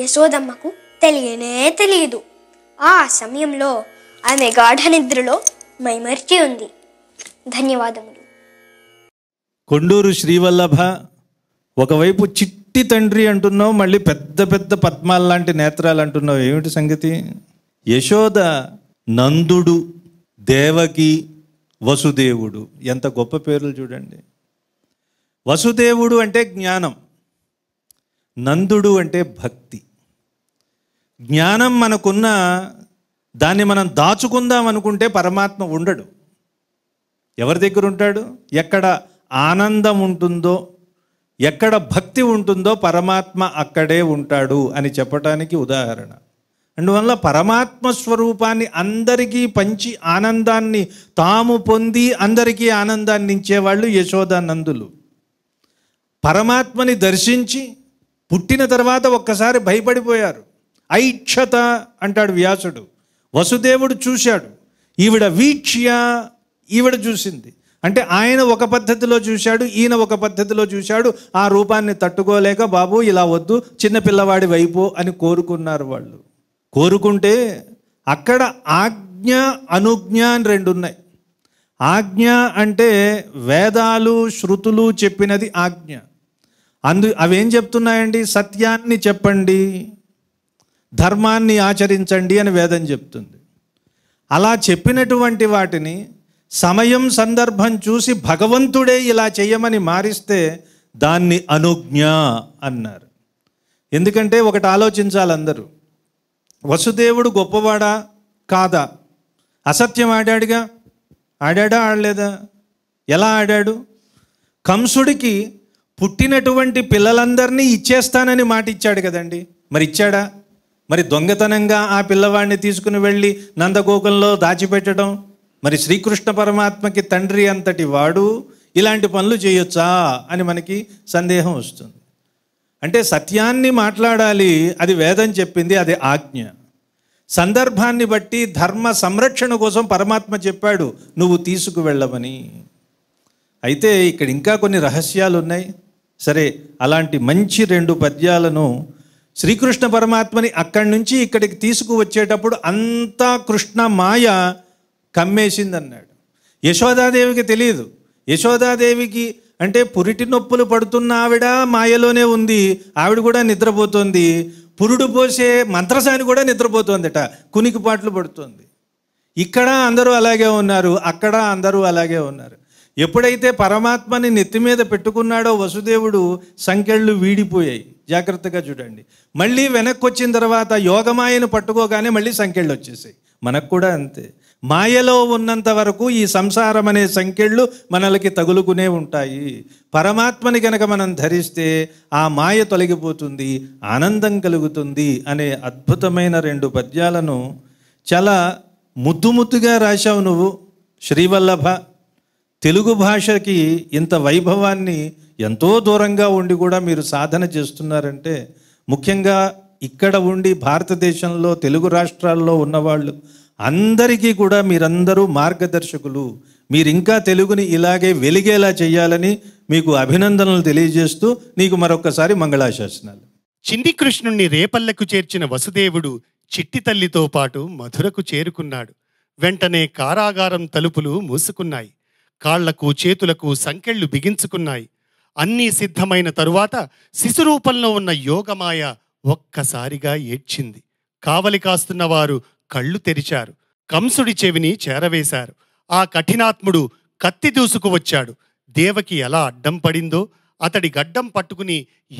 యశోదమ్మకు తెలియనే తెలియదు. ఆ సమయంలో ఆమె గాఢ నిద్రలో మైమర్చి ఉంది. ధన్యవాదములు. కొండూరు శ్రీవల్లభ, ఒకవైపు చిట్టి తండ్రి అంటున్నావు, మళ్ళీ పెద్ద పెద్ద పద్మాల్లాంటి నేత్రాలు అంటున్నావు, ఏమిటి సంగతి? యశోద నందుడు, దేవకి, వసుదేవుడు, ఎంత గొప్ప పేర్లు చూడండి. వసుదేవుడు అంటే జ్ఞానం, నందుడు అంటే భక్తి. జ్ఞానం మనకున్న దాన్ని మనం దాచుకుందాం అనుకుంటే పరమాత్మ ఉండడు. ఎవరి దగ్గర ఉంటాడు? ఎక్కడ ఆనందం ఉంటుందో, ఎక్కడ భక్తి ఉంటుందో పరమాత్మ అక్కడే ఉంటాడు అని చెప్పటానికి ఉదాహరణ. అందువల్ల పరమాత్మ స్వరూపాన్ని అందరికీ పంచి ఆనందాన్ని తాము పొంది అందరికీ ఆనందాన్ని ఇచ్చేవాళ్ళు యశోదానందులు. పరమాత్మని దర్శించి పుట్టిన తర్వాత ఒక్కసారి భయపడిపోయారు. ఐక్షత అంటాడు వ్యాసుడు. వసుదేవుడు చూశాడు, ఈవిడ వీక్ష్య, ఈవిడ చూసింది. అంటే ఆయన ఒక పద్ధతిలో చూశాడు, ఈయన ఒక పద్ధతిలో చూశాడు. ఆ రూపాన్ని తట్టుకోలేక, బాబు ఇలా వద్దు, చిన్నపిల్లవాడి వైపు అని కోరుకున్నారు. వాళ్ళు కోరుకుంటే అక్కడ ఆజ్ఞ అనుజ్ఞ అని రెండు ఉన్నాయి. ఆజ్ఞ అంటే వేదాలు శృతులు చెప్పినది ఆజ్ఞ. అవేం చెప్తున్నాయండి? సత్యాన్ని చెప్పండి, ధర్మాన్ని ఆచరించండి అని వేదం చెప్తుంది. అలా చెప్పినటువంటి వాటిని సమయం సందర్భం చూసి భగవంతుడే ఇలా చేయమని మారిస్తే దాన్ని అనుజ్ఞ అన్నారు. ఎందుకంటే ఒకటి ఆలోచించాలి అందరూ, వసుదేవుడు గొప్పవాడా కాదా? అసత్యం ఆడాడుగా, ఆడాడా ఆడలేదా? ఎలా ఆడాడు? కంసుడికి పుట్టినటువంటి పిల్లలందరినీ ఇచ్చేస్తానని మాట ఇచ్చాడు కదండి, మరి ఇచ్చాడా? మరి దొంగతనంగా ఆ పిల్లవాడిని తీసుకుని వెళ్ళి నందగోకంలో దాచిపెట్టడం, మరి శ్రీకృష్ణ పరమాత్మకి తండ్రి అంతటి వాడు ఇలాంటి పనులు చేయొచ్చా అని మనకి సందేహం వస్తుంది. అంటే సత్యాన్ని మాట్లాడాలి, అది వేదం చెప్పింది, అది ఆజ్ఞ. సందర్భాన్ని బట్టి ధర్మ సంరక్షణ కోసం పరమాత్మ చెప్పాడు నువ్వు తీసుకువెళ్ళమని. అయితే ఇక్కడ ఇంకా కొన్ని రహస్యాలు ఉన్నాయి. సరే, అలాంటి మంచి రెండు పద్యాలను శ్రీకృష్ణ పరమాత్మని అక్కడి నుంచి ఇక్కడికి తీసుకువచ్చేటప్పుడు అంతా కృష్ణ మాయ కమ్మేసిందన్నాడు. యశోదాదేవికి తెలియదు. యశోదాదేవికి అంటే పురిటి నొప్పులు పడుతున్న ఆవిడ మాయలోనే ఉంది, ఆవిడ కూడా నిద్రపోతుంది. పురుడు పోసే మంత్రసాని కూడా నిద్రపోతుందట, కునికిపాట్లు పడుతుంది. ఇక్కడ అందరూ అలాగే ఉన్నారు, అక్కడ అందరూ అలాగే ఉన్నారు. ఎప్పుడైతే పరమాత్మని నెత్తి మీద పెట్టుకున్నాడో వసుదేవుడు సంకెళ్ళు వీడిపోయాయి. జాగ్రత్తగా చూడండి, మళ్ళీ వెనక్కి వచ్చిన తర్వాత యోగమాయను పట్టుకోగానే మళ్ళీ సంకెళ్ళు వచ్చేసాయి. మనకు కూడా అంతే, మాయలో ఉన్నంత వరకు ఈ సంసారం అనే సంకెళ్ళు మనలకి తగులుకునే ఉంటాయి. పరమాత్మని కనుక మనం ధరిస్తే ఆ మాయ తొలగిపోతుంది, ఆనందం కలుగుతుంది అనే అద్భుతమైన రెండు పద్యాలను చాలా ముద్దు ముద్దుగా రాశావు నువ్వు శ్రీవల్లభ. తెలుగు భాషకి ఇంత వైభవాన్ని ఎంతో దూరంగా ఉండి కూడా మీరు సాధన చేస్తున్నారంటే, ముఖ్యంగా ఇక్కడ ఉండి భారతదేశంలో తెలుగు రాష్ట్రాల్లో ఉన్నవాళ్ళు అందరికీ కూడా మీరందరూ మార్గదర్శకులు. మీరింకా తెలుగుని ఇలాగే వెలిగేలా చేయాలని మీకు అభినందనలు తెలియజేస్తూ నీకు మరొకసారి మంగళాశాసనాలు. చిండి కృష్ణుణ్ణి రేపల్లెకు చేర్చిన వసుదేవుడు చిట్టి తల్లితో పాటు మధురకు చేరుకున్నాడు. వెంటనే కారాగారం తలుపులు మూసుకున్నాయి, కాళ్లకు చేతులకు సంకెళ్ళు బిగించుకున్నాయి. అన్నీ సిద్ధమైన తరువాత శిశురూపంలో ఉన్న యోగమాయ ఒక్కసారిగా ఏడ్చింది. కావలి కాస్తున్న వారు కళ్ళు తెరిచారు, కంసుడి చెవిని చేరవేశారు. ఆ కఠినాత్ముడు కత్తి దూసుకువచ్చాడు. దేవకి ఎలా అడ్డం పడిందో, అతడి గడ్డం పట్టుకుని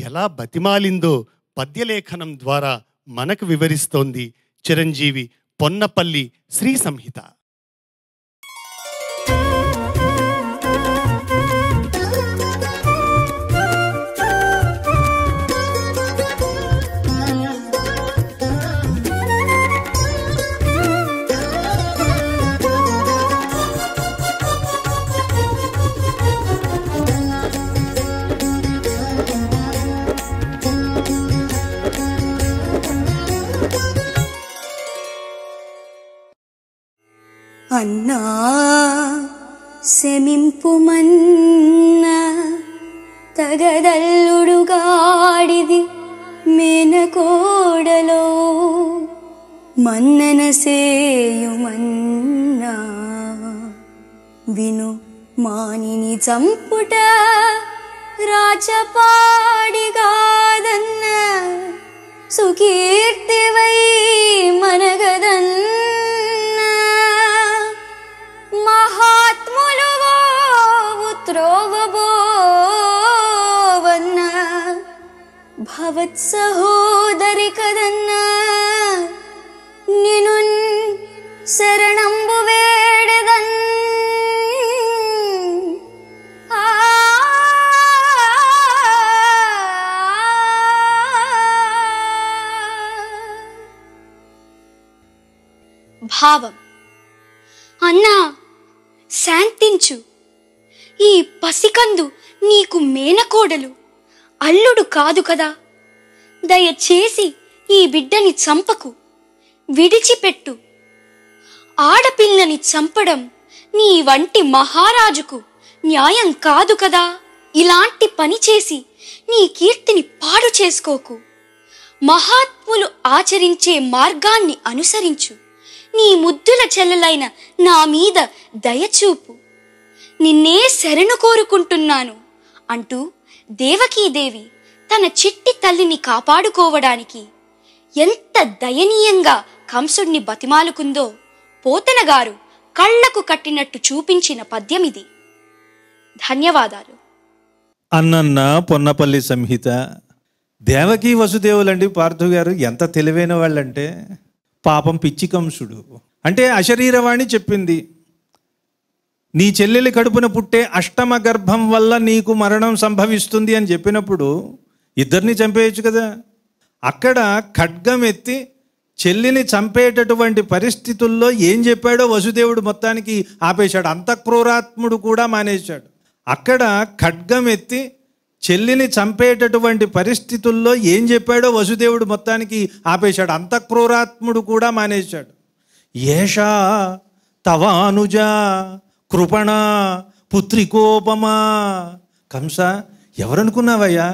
ఎలా బతిమాలిందో పద్యలేఖనం ద్వారా మనకు వివరిస్తోంది చిరంజీవి పొన్నపల్లి శ్రీ సంహిత. అన్నా శమింపుమన్న తగదల్లుడుగాడిది మేనకోడలో మన్నన సేయుమన్నా విను మానిని చంపుట రాచపాడిగాదన్న సుకీర్తివై మనగదన్ త్రోవబోవన్న భవత్సహోదరి కదన్న నిను శరణంబు వేడదన్. భావం అన్నా శాంతించు. ఈ పసికందు నీకు మేనకోడలు, అల్లుడు కాదు కదా. దయచేసి ఈ బిడ్డని చంపకు, విడిచిపెట్టు. ఆడపిల్లని చంపడం నీ వంటి మహారాజుకు న్యాయం కాదు కదా. ఇలాంటి పని చేసి నీ కీర్తిని పాడు చేసుకోకు. మహాత్ములు ఆచరించే మార్గాన్ని అనుసరించు. నీ ముద్దుల చెల్లెలైన నా మీద దయచూపు, నిన్నే శరణు కోరుకుంటున్నాను అంటూ దేవకీదేవి తన చిట్టి తల్లిని కాపాడుకోవడానికి ఎంత దయనీయంగా కంసుణ్ణి బతిమాలుకుందో పోతనగారు కళ్లకు కట్టినట్టు చూపించిన పద్యమిది. ధన్యవాదాలు. अन्नन्न पोन्नपल्ली संहित देवकी वसुदेवुलंడి पार्थु गारु ఎంత తెలివైన వాళ్ళంటే పాపం పిచ్చి కంసుడు అంటే అశరీరవాణి చెప్పింది నీ చెల్లెలి కడుపున పుట్టే అష్టమ గర్భం వల్ల నీకు మరణం సంభవిస్తుంది అని చెప్పినప్పుడు ఇద్దర్ని చంపేయొచ్చు కదా అక్కడ ఖడ్గం ఎత్తి చెల్లిని చంపేటటువంటి పరిస్థితుల్లో ఏం చెప్పాడో వసుదేవుడు మొత్తానికి ఆపేశాడు అంత క్రూరాత్ముడు కూడా మానేశాడు అక్కడ ఖడ్గం ఎత్తి చెల్లిని చంపేటటువంటి పరిస్థితుల్లో ఏం చెప్పాడో వసుదేవుడు మొత్తానికి ఆపేశాడు అంత క్రూరాత్ముడు కూడా మానేశాడు ఏషా తవానుజ కృపణ పుత్రికోపమా కంస ఎవరనుకున్నావయ్యా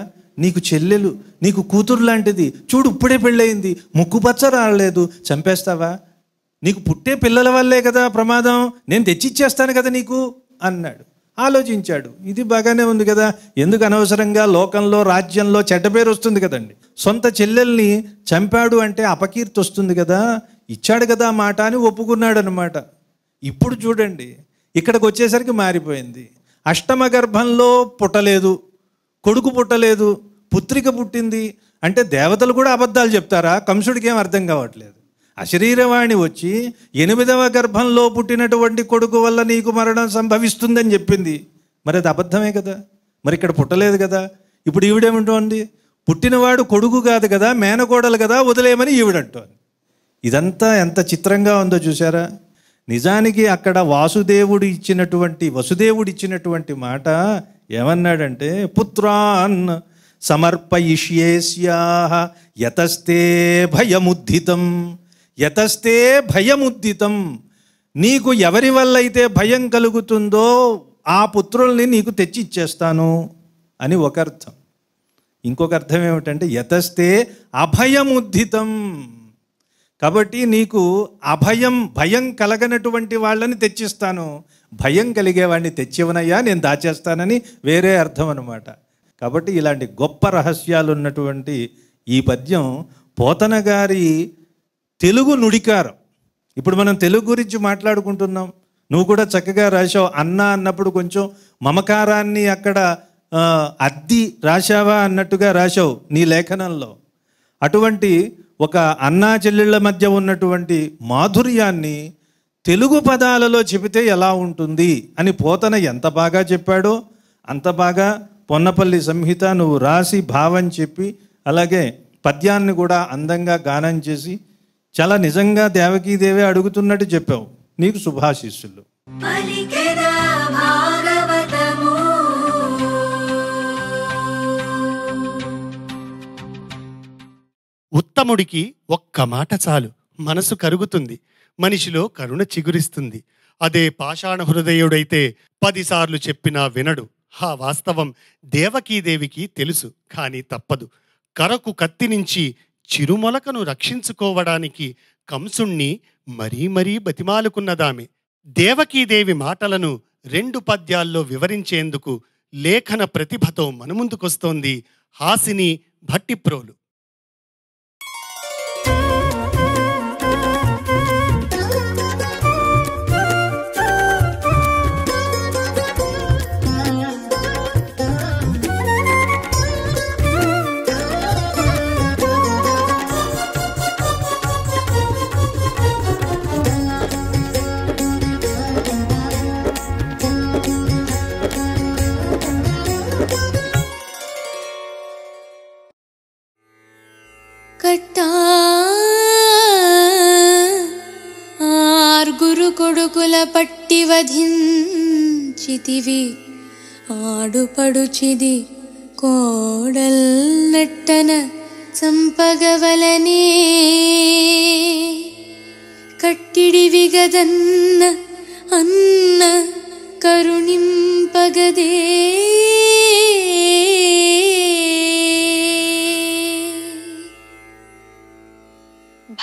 నీకు చెల్లెలు నీకు కూతురు లాంటిది చూడు ఇప్పుడే పెళ్ళయింది ముక్కుపచ్చ రాలేదు చంపేస్తావా నీకు పుట్టే పిల్లల వల్లే కదా ప్రమాదం నేను తెచ్చిచ్చేస్తాను కదా నీకు అన్నాడు ఆలోచించాడు ఇది బాగానే ఉంది కదా ఎందుకు అనవసరంగా లోకంలో రాజ్యంలో చెడ్డ పేరు వస్తుంది కదండి సొంత చెల్లెల్ని చంపాడు అంటే అపకీర్తి వస్తుంది కదా ఇచ్చాడు కదా మాట అని ఒప్పుకున్నాడు అనమాట ఇప్పుడు చూడండి ఇక్కడికి వచ్చేసరికి మారిపోయింది అష్టమ గర్భంలో పుట్టలేదు కొడుకు పుట్టలేదు పుత్రిక పుట్టింది అంటే దేవతలు కూడా అబద్ధాలు చెప్తారా కంసుడికి ఏం అర్థం కావట్లేదు అశరీరవాణి వచ్చి 8వ గర్భంలో పుట్టినటువంటి కొడుకు వల్ల నీకు మరణం సంభవిస్తుందని చెప్పింది మరి అది అబద్ధమే కదా మరి ఇక్కడ పుట్టలేదు కదా ఇప్పుడు ఈవిడేమంటోంది పుట్టినవాడు కొడుకు కాదు కదా మేనకోడలు కదా వదిలేయమని ఈవిడంటోంది ఇదంతా ఎంత చిత్రంగా ఉందో చూసారా నిజానికి అక్కడ వసుదేవుడిచ్చినటువంటి మాట ఏమన్నాడంటే పుత్రాన్ సమర్పయిష్యేస్యాః యతస్తే భయముద్దితం నీకు ఎవరి వల్ల అయితే భయం కలుగుతుందో ఆ పుత్రుల్ని నీకు తెచ్చి ఇచ్చేస్తాను అని ఒక అర్థం ఇంకొక అర్థం ఏమిటంటే యతస్తే అభయముద్దితం కాబట్టి నీకు భయం కలగనటువంటి వాళ్ళని తెచ్చిస్తాను భయం కలిగేవాడిని తెచ్చివనయ్యా నేను దాచేస్తానని వేరే అర్థం అనమాట కాబట్టి ఇలాంటి గొప్ప రహస్యాలు ఉన్నటువంటి ఈ పద్యం పోతన గారి తెలుగు నుడికారం ఇప్పుడు మనం తెలుగు గురించి మాట్లాడుకుంటున్నాం నువ్వు కూడా చక్కగా రాశావు అన్న అన్నప్పుడు కొంచెం మమకారాన్ని అక్కడ అద్ది రాశావా అన్నట్టుగా రాశావు నీ లేఖనంలో అటువంటి ఒక అన్నా చెల్లెళ్ళ మధ్య ఉన్నటువంటి మాధుర్యాన్ని తెలుగు పదాలలో చెబితే ఎలా ఉంటుంది అని పోతన ఎంత బాగా చెప్పాడో అంత బాగా పొన్నపల్లి సంహిత నువ్వు రాసి భావం చెప్పి అలాగే పద్యాన్ని కూడా అందంగా గానం చేసి చాలా నిజంగా దేవకీదేవే అడుగుతున్నట్టు చెప్పావు నీకు శుభాశీస్సులు పలికెదా భాగవతము ఉత్తముడికి ఒక్క మాట చాలు మనసు కరుగుతుంది మనిషిలో కరుణ చిగురిస్తుంది అదే పాషాణ హృదయుడైతే 10 సార్లు చెప్పినా వినడు ఆ వాస్తవం దేవకీదేవికి తెలుసు కానీ తప్పదు కరకు కత్తి నుంచి చిరుమొలకను రక్షించుకోవడానికి కంసుణ్ణి మరీ మరీ బతిమాలుకున్నదామె దేవకీదేవి మాటలను 2 పద్యాల్లో వివరించేందుకు లేఖన ప్రతిభతో మనముందుకొస్తోంది హాసిని భట్టిప్రోలు గురుకొడుకుల పట్టి వధించితివి ఆడుపడుచిది కోడల్నట్టన సంపగవలనే కట్టిడివి గదన్న అన్న కరుణింపగదే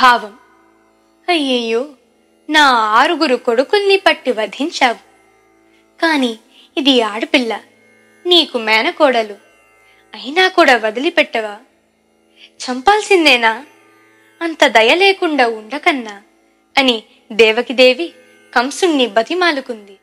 భావం అయ్యయ్యో నా 6 కొడుకుల్ని పట్టి వధించావు కాని ఇది ఆడపిల్ల నీకు మేనకోడలు అయినా కూడా వదిలిపెట్టవా చంపాల్సిందేనా అంత దయలేకుండా ఉండకన్నా అని దేవకిదేవి కంసుణ్ణి బతిమాలుకుంది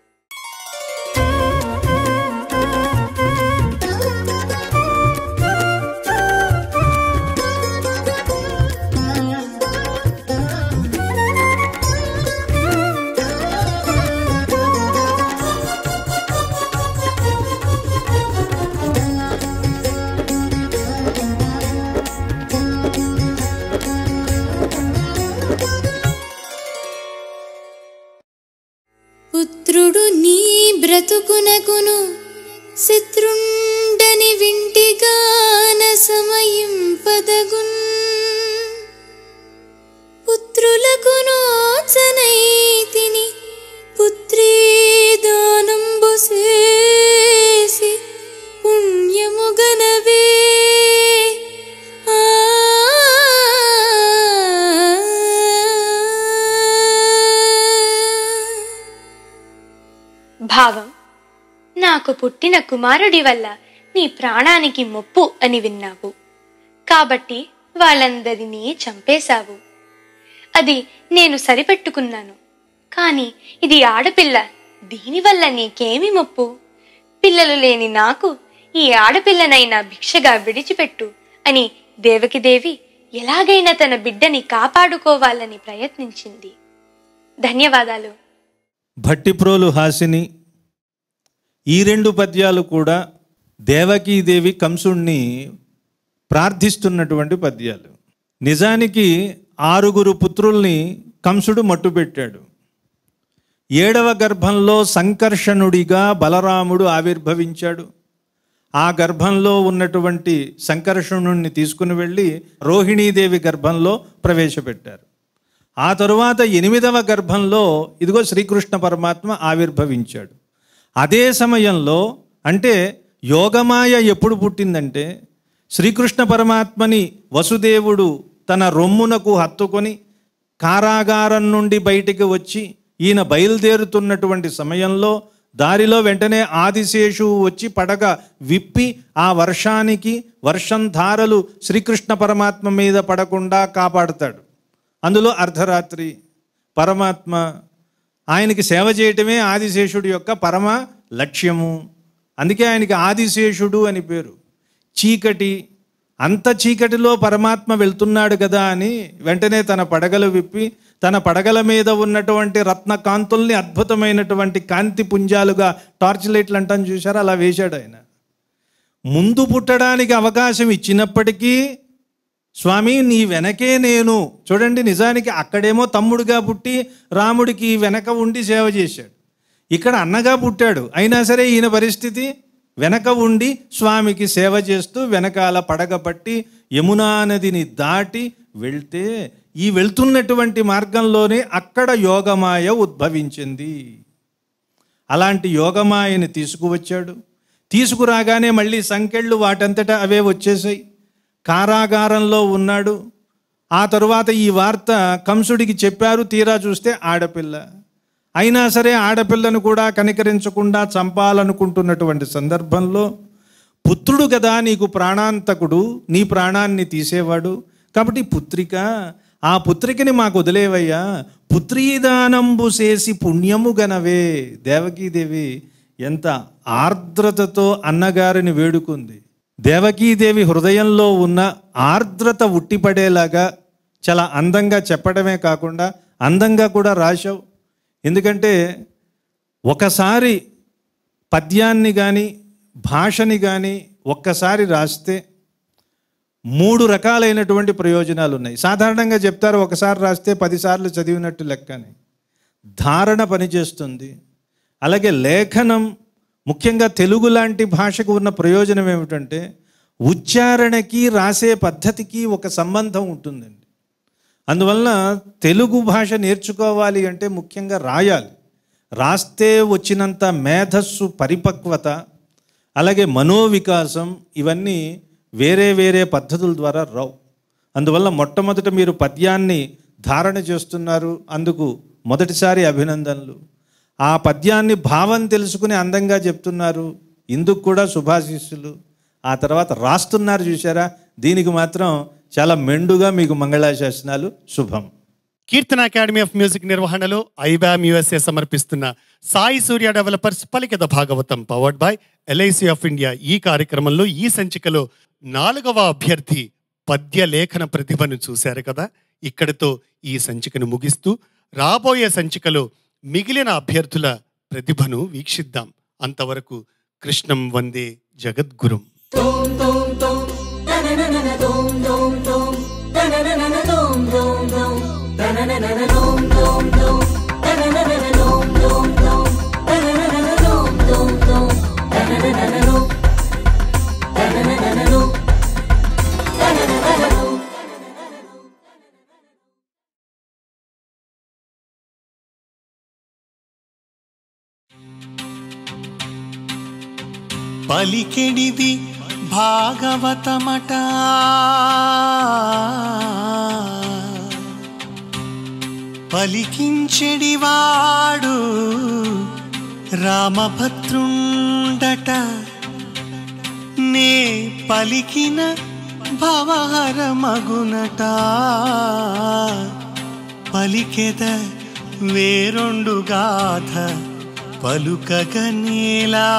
నగును శత్రుండని వింటిగాన సమయింపదగున్ పుత్రులకును చనైతిని పుత్రే దానంబు సేసి పుణ్యముగనవే భావం నాకు పుట్టిన కుమారుడి వల్ల నీ ప్రాణానికి ముప్పు అని విన్నావు కాబట్టి వాళ్ళందరినీ చంపేశావు. అది నేను సరిపెట్టుకున్నాను. కానీ ఇది ఆడపిల్ల, దీనివల్ల నీకేమి ముప్పు? పిల్లలు లేని నాకు ఈ ఆడపిల్లనైనా భిక్షగా విడిచిపెట్టు అని దేవకిదేవి ఎలాగైనా తన బిడ్డని కాపాడుకోవాలని ప్రయత్నించింది. ధన్యవాదాలు. భట్టిప్రోలు హాసిని ఈ రెండు పద్యాలు కూడా దేవకీదేవి కంసుణ్ణి ప్రార్థిస్తున్నటువంటి పద్యాలు. నిజానికి 6 పుత్రుల్ని కంసుడు మట్టుపెట్టాడు. 7వ గర్భంలో సంకర్షణుడిగా బలరాముడు ఆవిర్భవించాడు. ఆ గర్భంలో ఉన్నటువంటి సంకర్షణుణ్ణి తీసుకుని వెళ్ళి రోహిణీదేవి గర్భంలో ప్రవేశపెట్టారు. ఆ తరువాత 8వ గర్భంలో ఇదిగో శ్రీకృష్ణ పరమాత్మ ఆవిర్భవించాడు. అదే సమయంలో అంటే యోగమాయ ఎప్పుడు పుట్టిందంటే శ్రీకృష్ణ పరమాత్మని వసుదేవుడు తన రొమ్మునకు హత్తుకొని కారాగారం నుండి బయటికి వచ్చి ఈయన బయలుదేరుతున్నటువంటి సమయంలో దారిలో వెంటనే ఆదిశేషువు వచ్చి పడగ విప్పి ఆ వర్షానికి వర్షం ధారలు శ్రీకృష్ణ పరమాత్మ మీద పడకుండా కాపాడుతాడు. అందులో అర్ధరాత్రి పరమాత్మ ఆయనకి సేవ చేయటమే ఆదిశేషుడి యొక్క పరమ లక్ష్యము. అందుకే ఆయనకి ఆదిశేషుడు అని పేరు. చీకటి, అంత చీకటిలో పరమాత్మ వెళ్తున్నాడు కదా అని వెంటనే తన పడగలు విప్పి తన పడగల మీద ఉన్నటువంటి రత్న కాంతుల్ని అద్భుతమైనటువంటి కాంతి పుంజాలుగా టార్చ్ లైట్లు అంటాను చూశారు, అలా వేశాడు ఆయన. ముందు పుట్టడానికి అవకాశం ఇచ్చినప్పటికీ స్వామి నీ వెనకే నేను చూడండి. నిజానికి అక్కడేమో తమ్ముడుగా పుట్టి రాముడికి వెనక ఉండి సేవ చేశాడు. ఇక్కడ అన్నగా పుట్టాడు. అయినా సరే ఈయన పరిస్థితి వెనక ఉండి స్వామికి సేవ చేస్తూ వెనకాల పడగబట్టి యమునా నదిని దాటి వెళ్తే ఈ వెళ్తున్నటువంటి మార్గంలోనే అక్కడ యోగమాయ ఉద్భవించింది. అలాంటి యోగమాయని తీసుకువచ్చాడు. తీసుకురాగానే మళ్ళీ సంకెళ్ళు వాటంతటా అవే వచ్చేసాయి. కారాగారంలో ఉన్నాడు. ఆ తరువాత ఈ వార్త కంసుడికి చెప్పారు. తీరా చూస్తే ఆడపిల్ల. అయినా సరే ఆడపిల్లను కూడా కనికరించకుండా చంపాలనుకుంటున్నటువంటి సందర్భంలో పుత్రుడు కదా నీకు ప్రాణాంతకుడు, నీ ప్రాణాన్ని తీసేవాడు కాబట్టి పుత్రిక, ఆ పుత్రికని మాకు వదిలేవయ్యా, పుత్రీదానంబు చేసి పుణ్యము గనవే. దేవకీదేవి ఎంత ఆర్ద్రతతో అన్నగారిని వేడుకుంది. దేవకీదేవి హృదయంలో ఉన్న ఆర్ద్రత ఉట్టిపడేలాగా చాలా అందంగా చెప్పడమే కాకుండా అందంగా కూడా రాశావు. ఎందుకంటే ఒకసారి పద్యాన్ని కానీ భాషని కానీ ఒక్కసారి రాస్తే 3 రకాలైనటువంటి ప్రయోజనాలు ఉన్నాయి. సాధారణంగా చెప్తారు ఒకసారి రాస్తే 10 సార్లు చదివినట్టు లెక్కని. ధారణ పనిచేస్తుంది. అలాగే లేఖనం, ముఖ్యంగా తెలుగు లాంటి భాషకు ఉన్న ప్రయోజనం ఏమిటంటే ఉచ్చారణకి రాసే పద్ధతికి ఒక సంబంధం ఉంటుందండి. అందువలన తెలుగు భాష నేర్చుకోవాలి అంటే ముఖ్యంగా రాయాలి. రాస్తే వచ్చినంత మేధస్సు, పరిపక్వత, అలాగే మనోవికాసం ఇవన్నీ వేరే వేరే పద్ధతుల ద్వారా రావు. అందువల్ల మొట్టమొదట మీరు పద్యాన్ని ధారణ చేస్తున్నారు, అందుకు మొదటిసారి అభినందనలు. ఆ పద్యాన్ని భావం తెలుసుకుని అందంగా చెప్తున్నారు, ఇందుకు కూడా శుభాశీస్సులు. ఆ తర్వాత రాస్తున్నారు చూశారా, దీనికి మాత్రం చాలా మెండుగా మీకు మంగళాశాసనాలు. శుభం. కీర్తన అకాడమీ ఆఫ్ మ్యూజిక్ నిర్వహణలో ఐబామ్ USA సమర్పిస్తున్న Sai Surya developers పలికెద Bhagavatam powered by LIC of India ఈ కార్యక్రమంలో ఈ సంచికలో 4వ అభ్యర్థి పద్య లేఖన ప్రతిభను చూశారు కదా. ఇక్కడితో ఈ సంచికను ముగిస్తూ రాబోయే సంచికలో మిగిలిన అభ్యర్థుల ప్రతిభను వీక్షిద్దాం. అంతవరకు కృష్ణం వందే జగద్గురుం. పలికెడిది భాగవతమట పలికించెడివాడు రామభద్రుండట నే పలికిన భవహరమగునట పలికెద వేరొండు గాథ పలుకగనేలా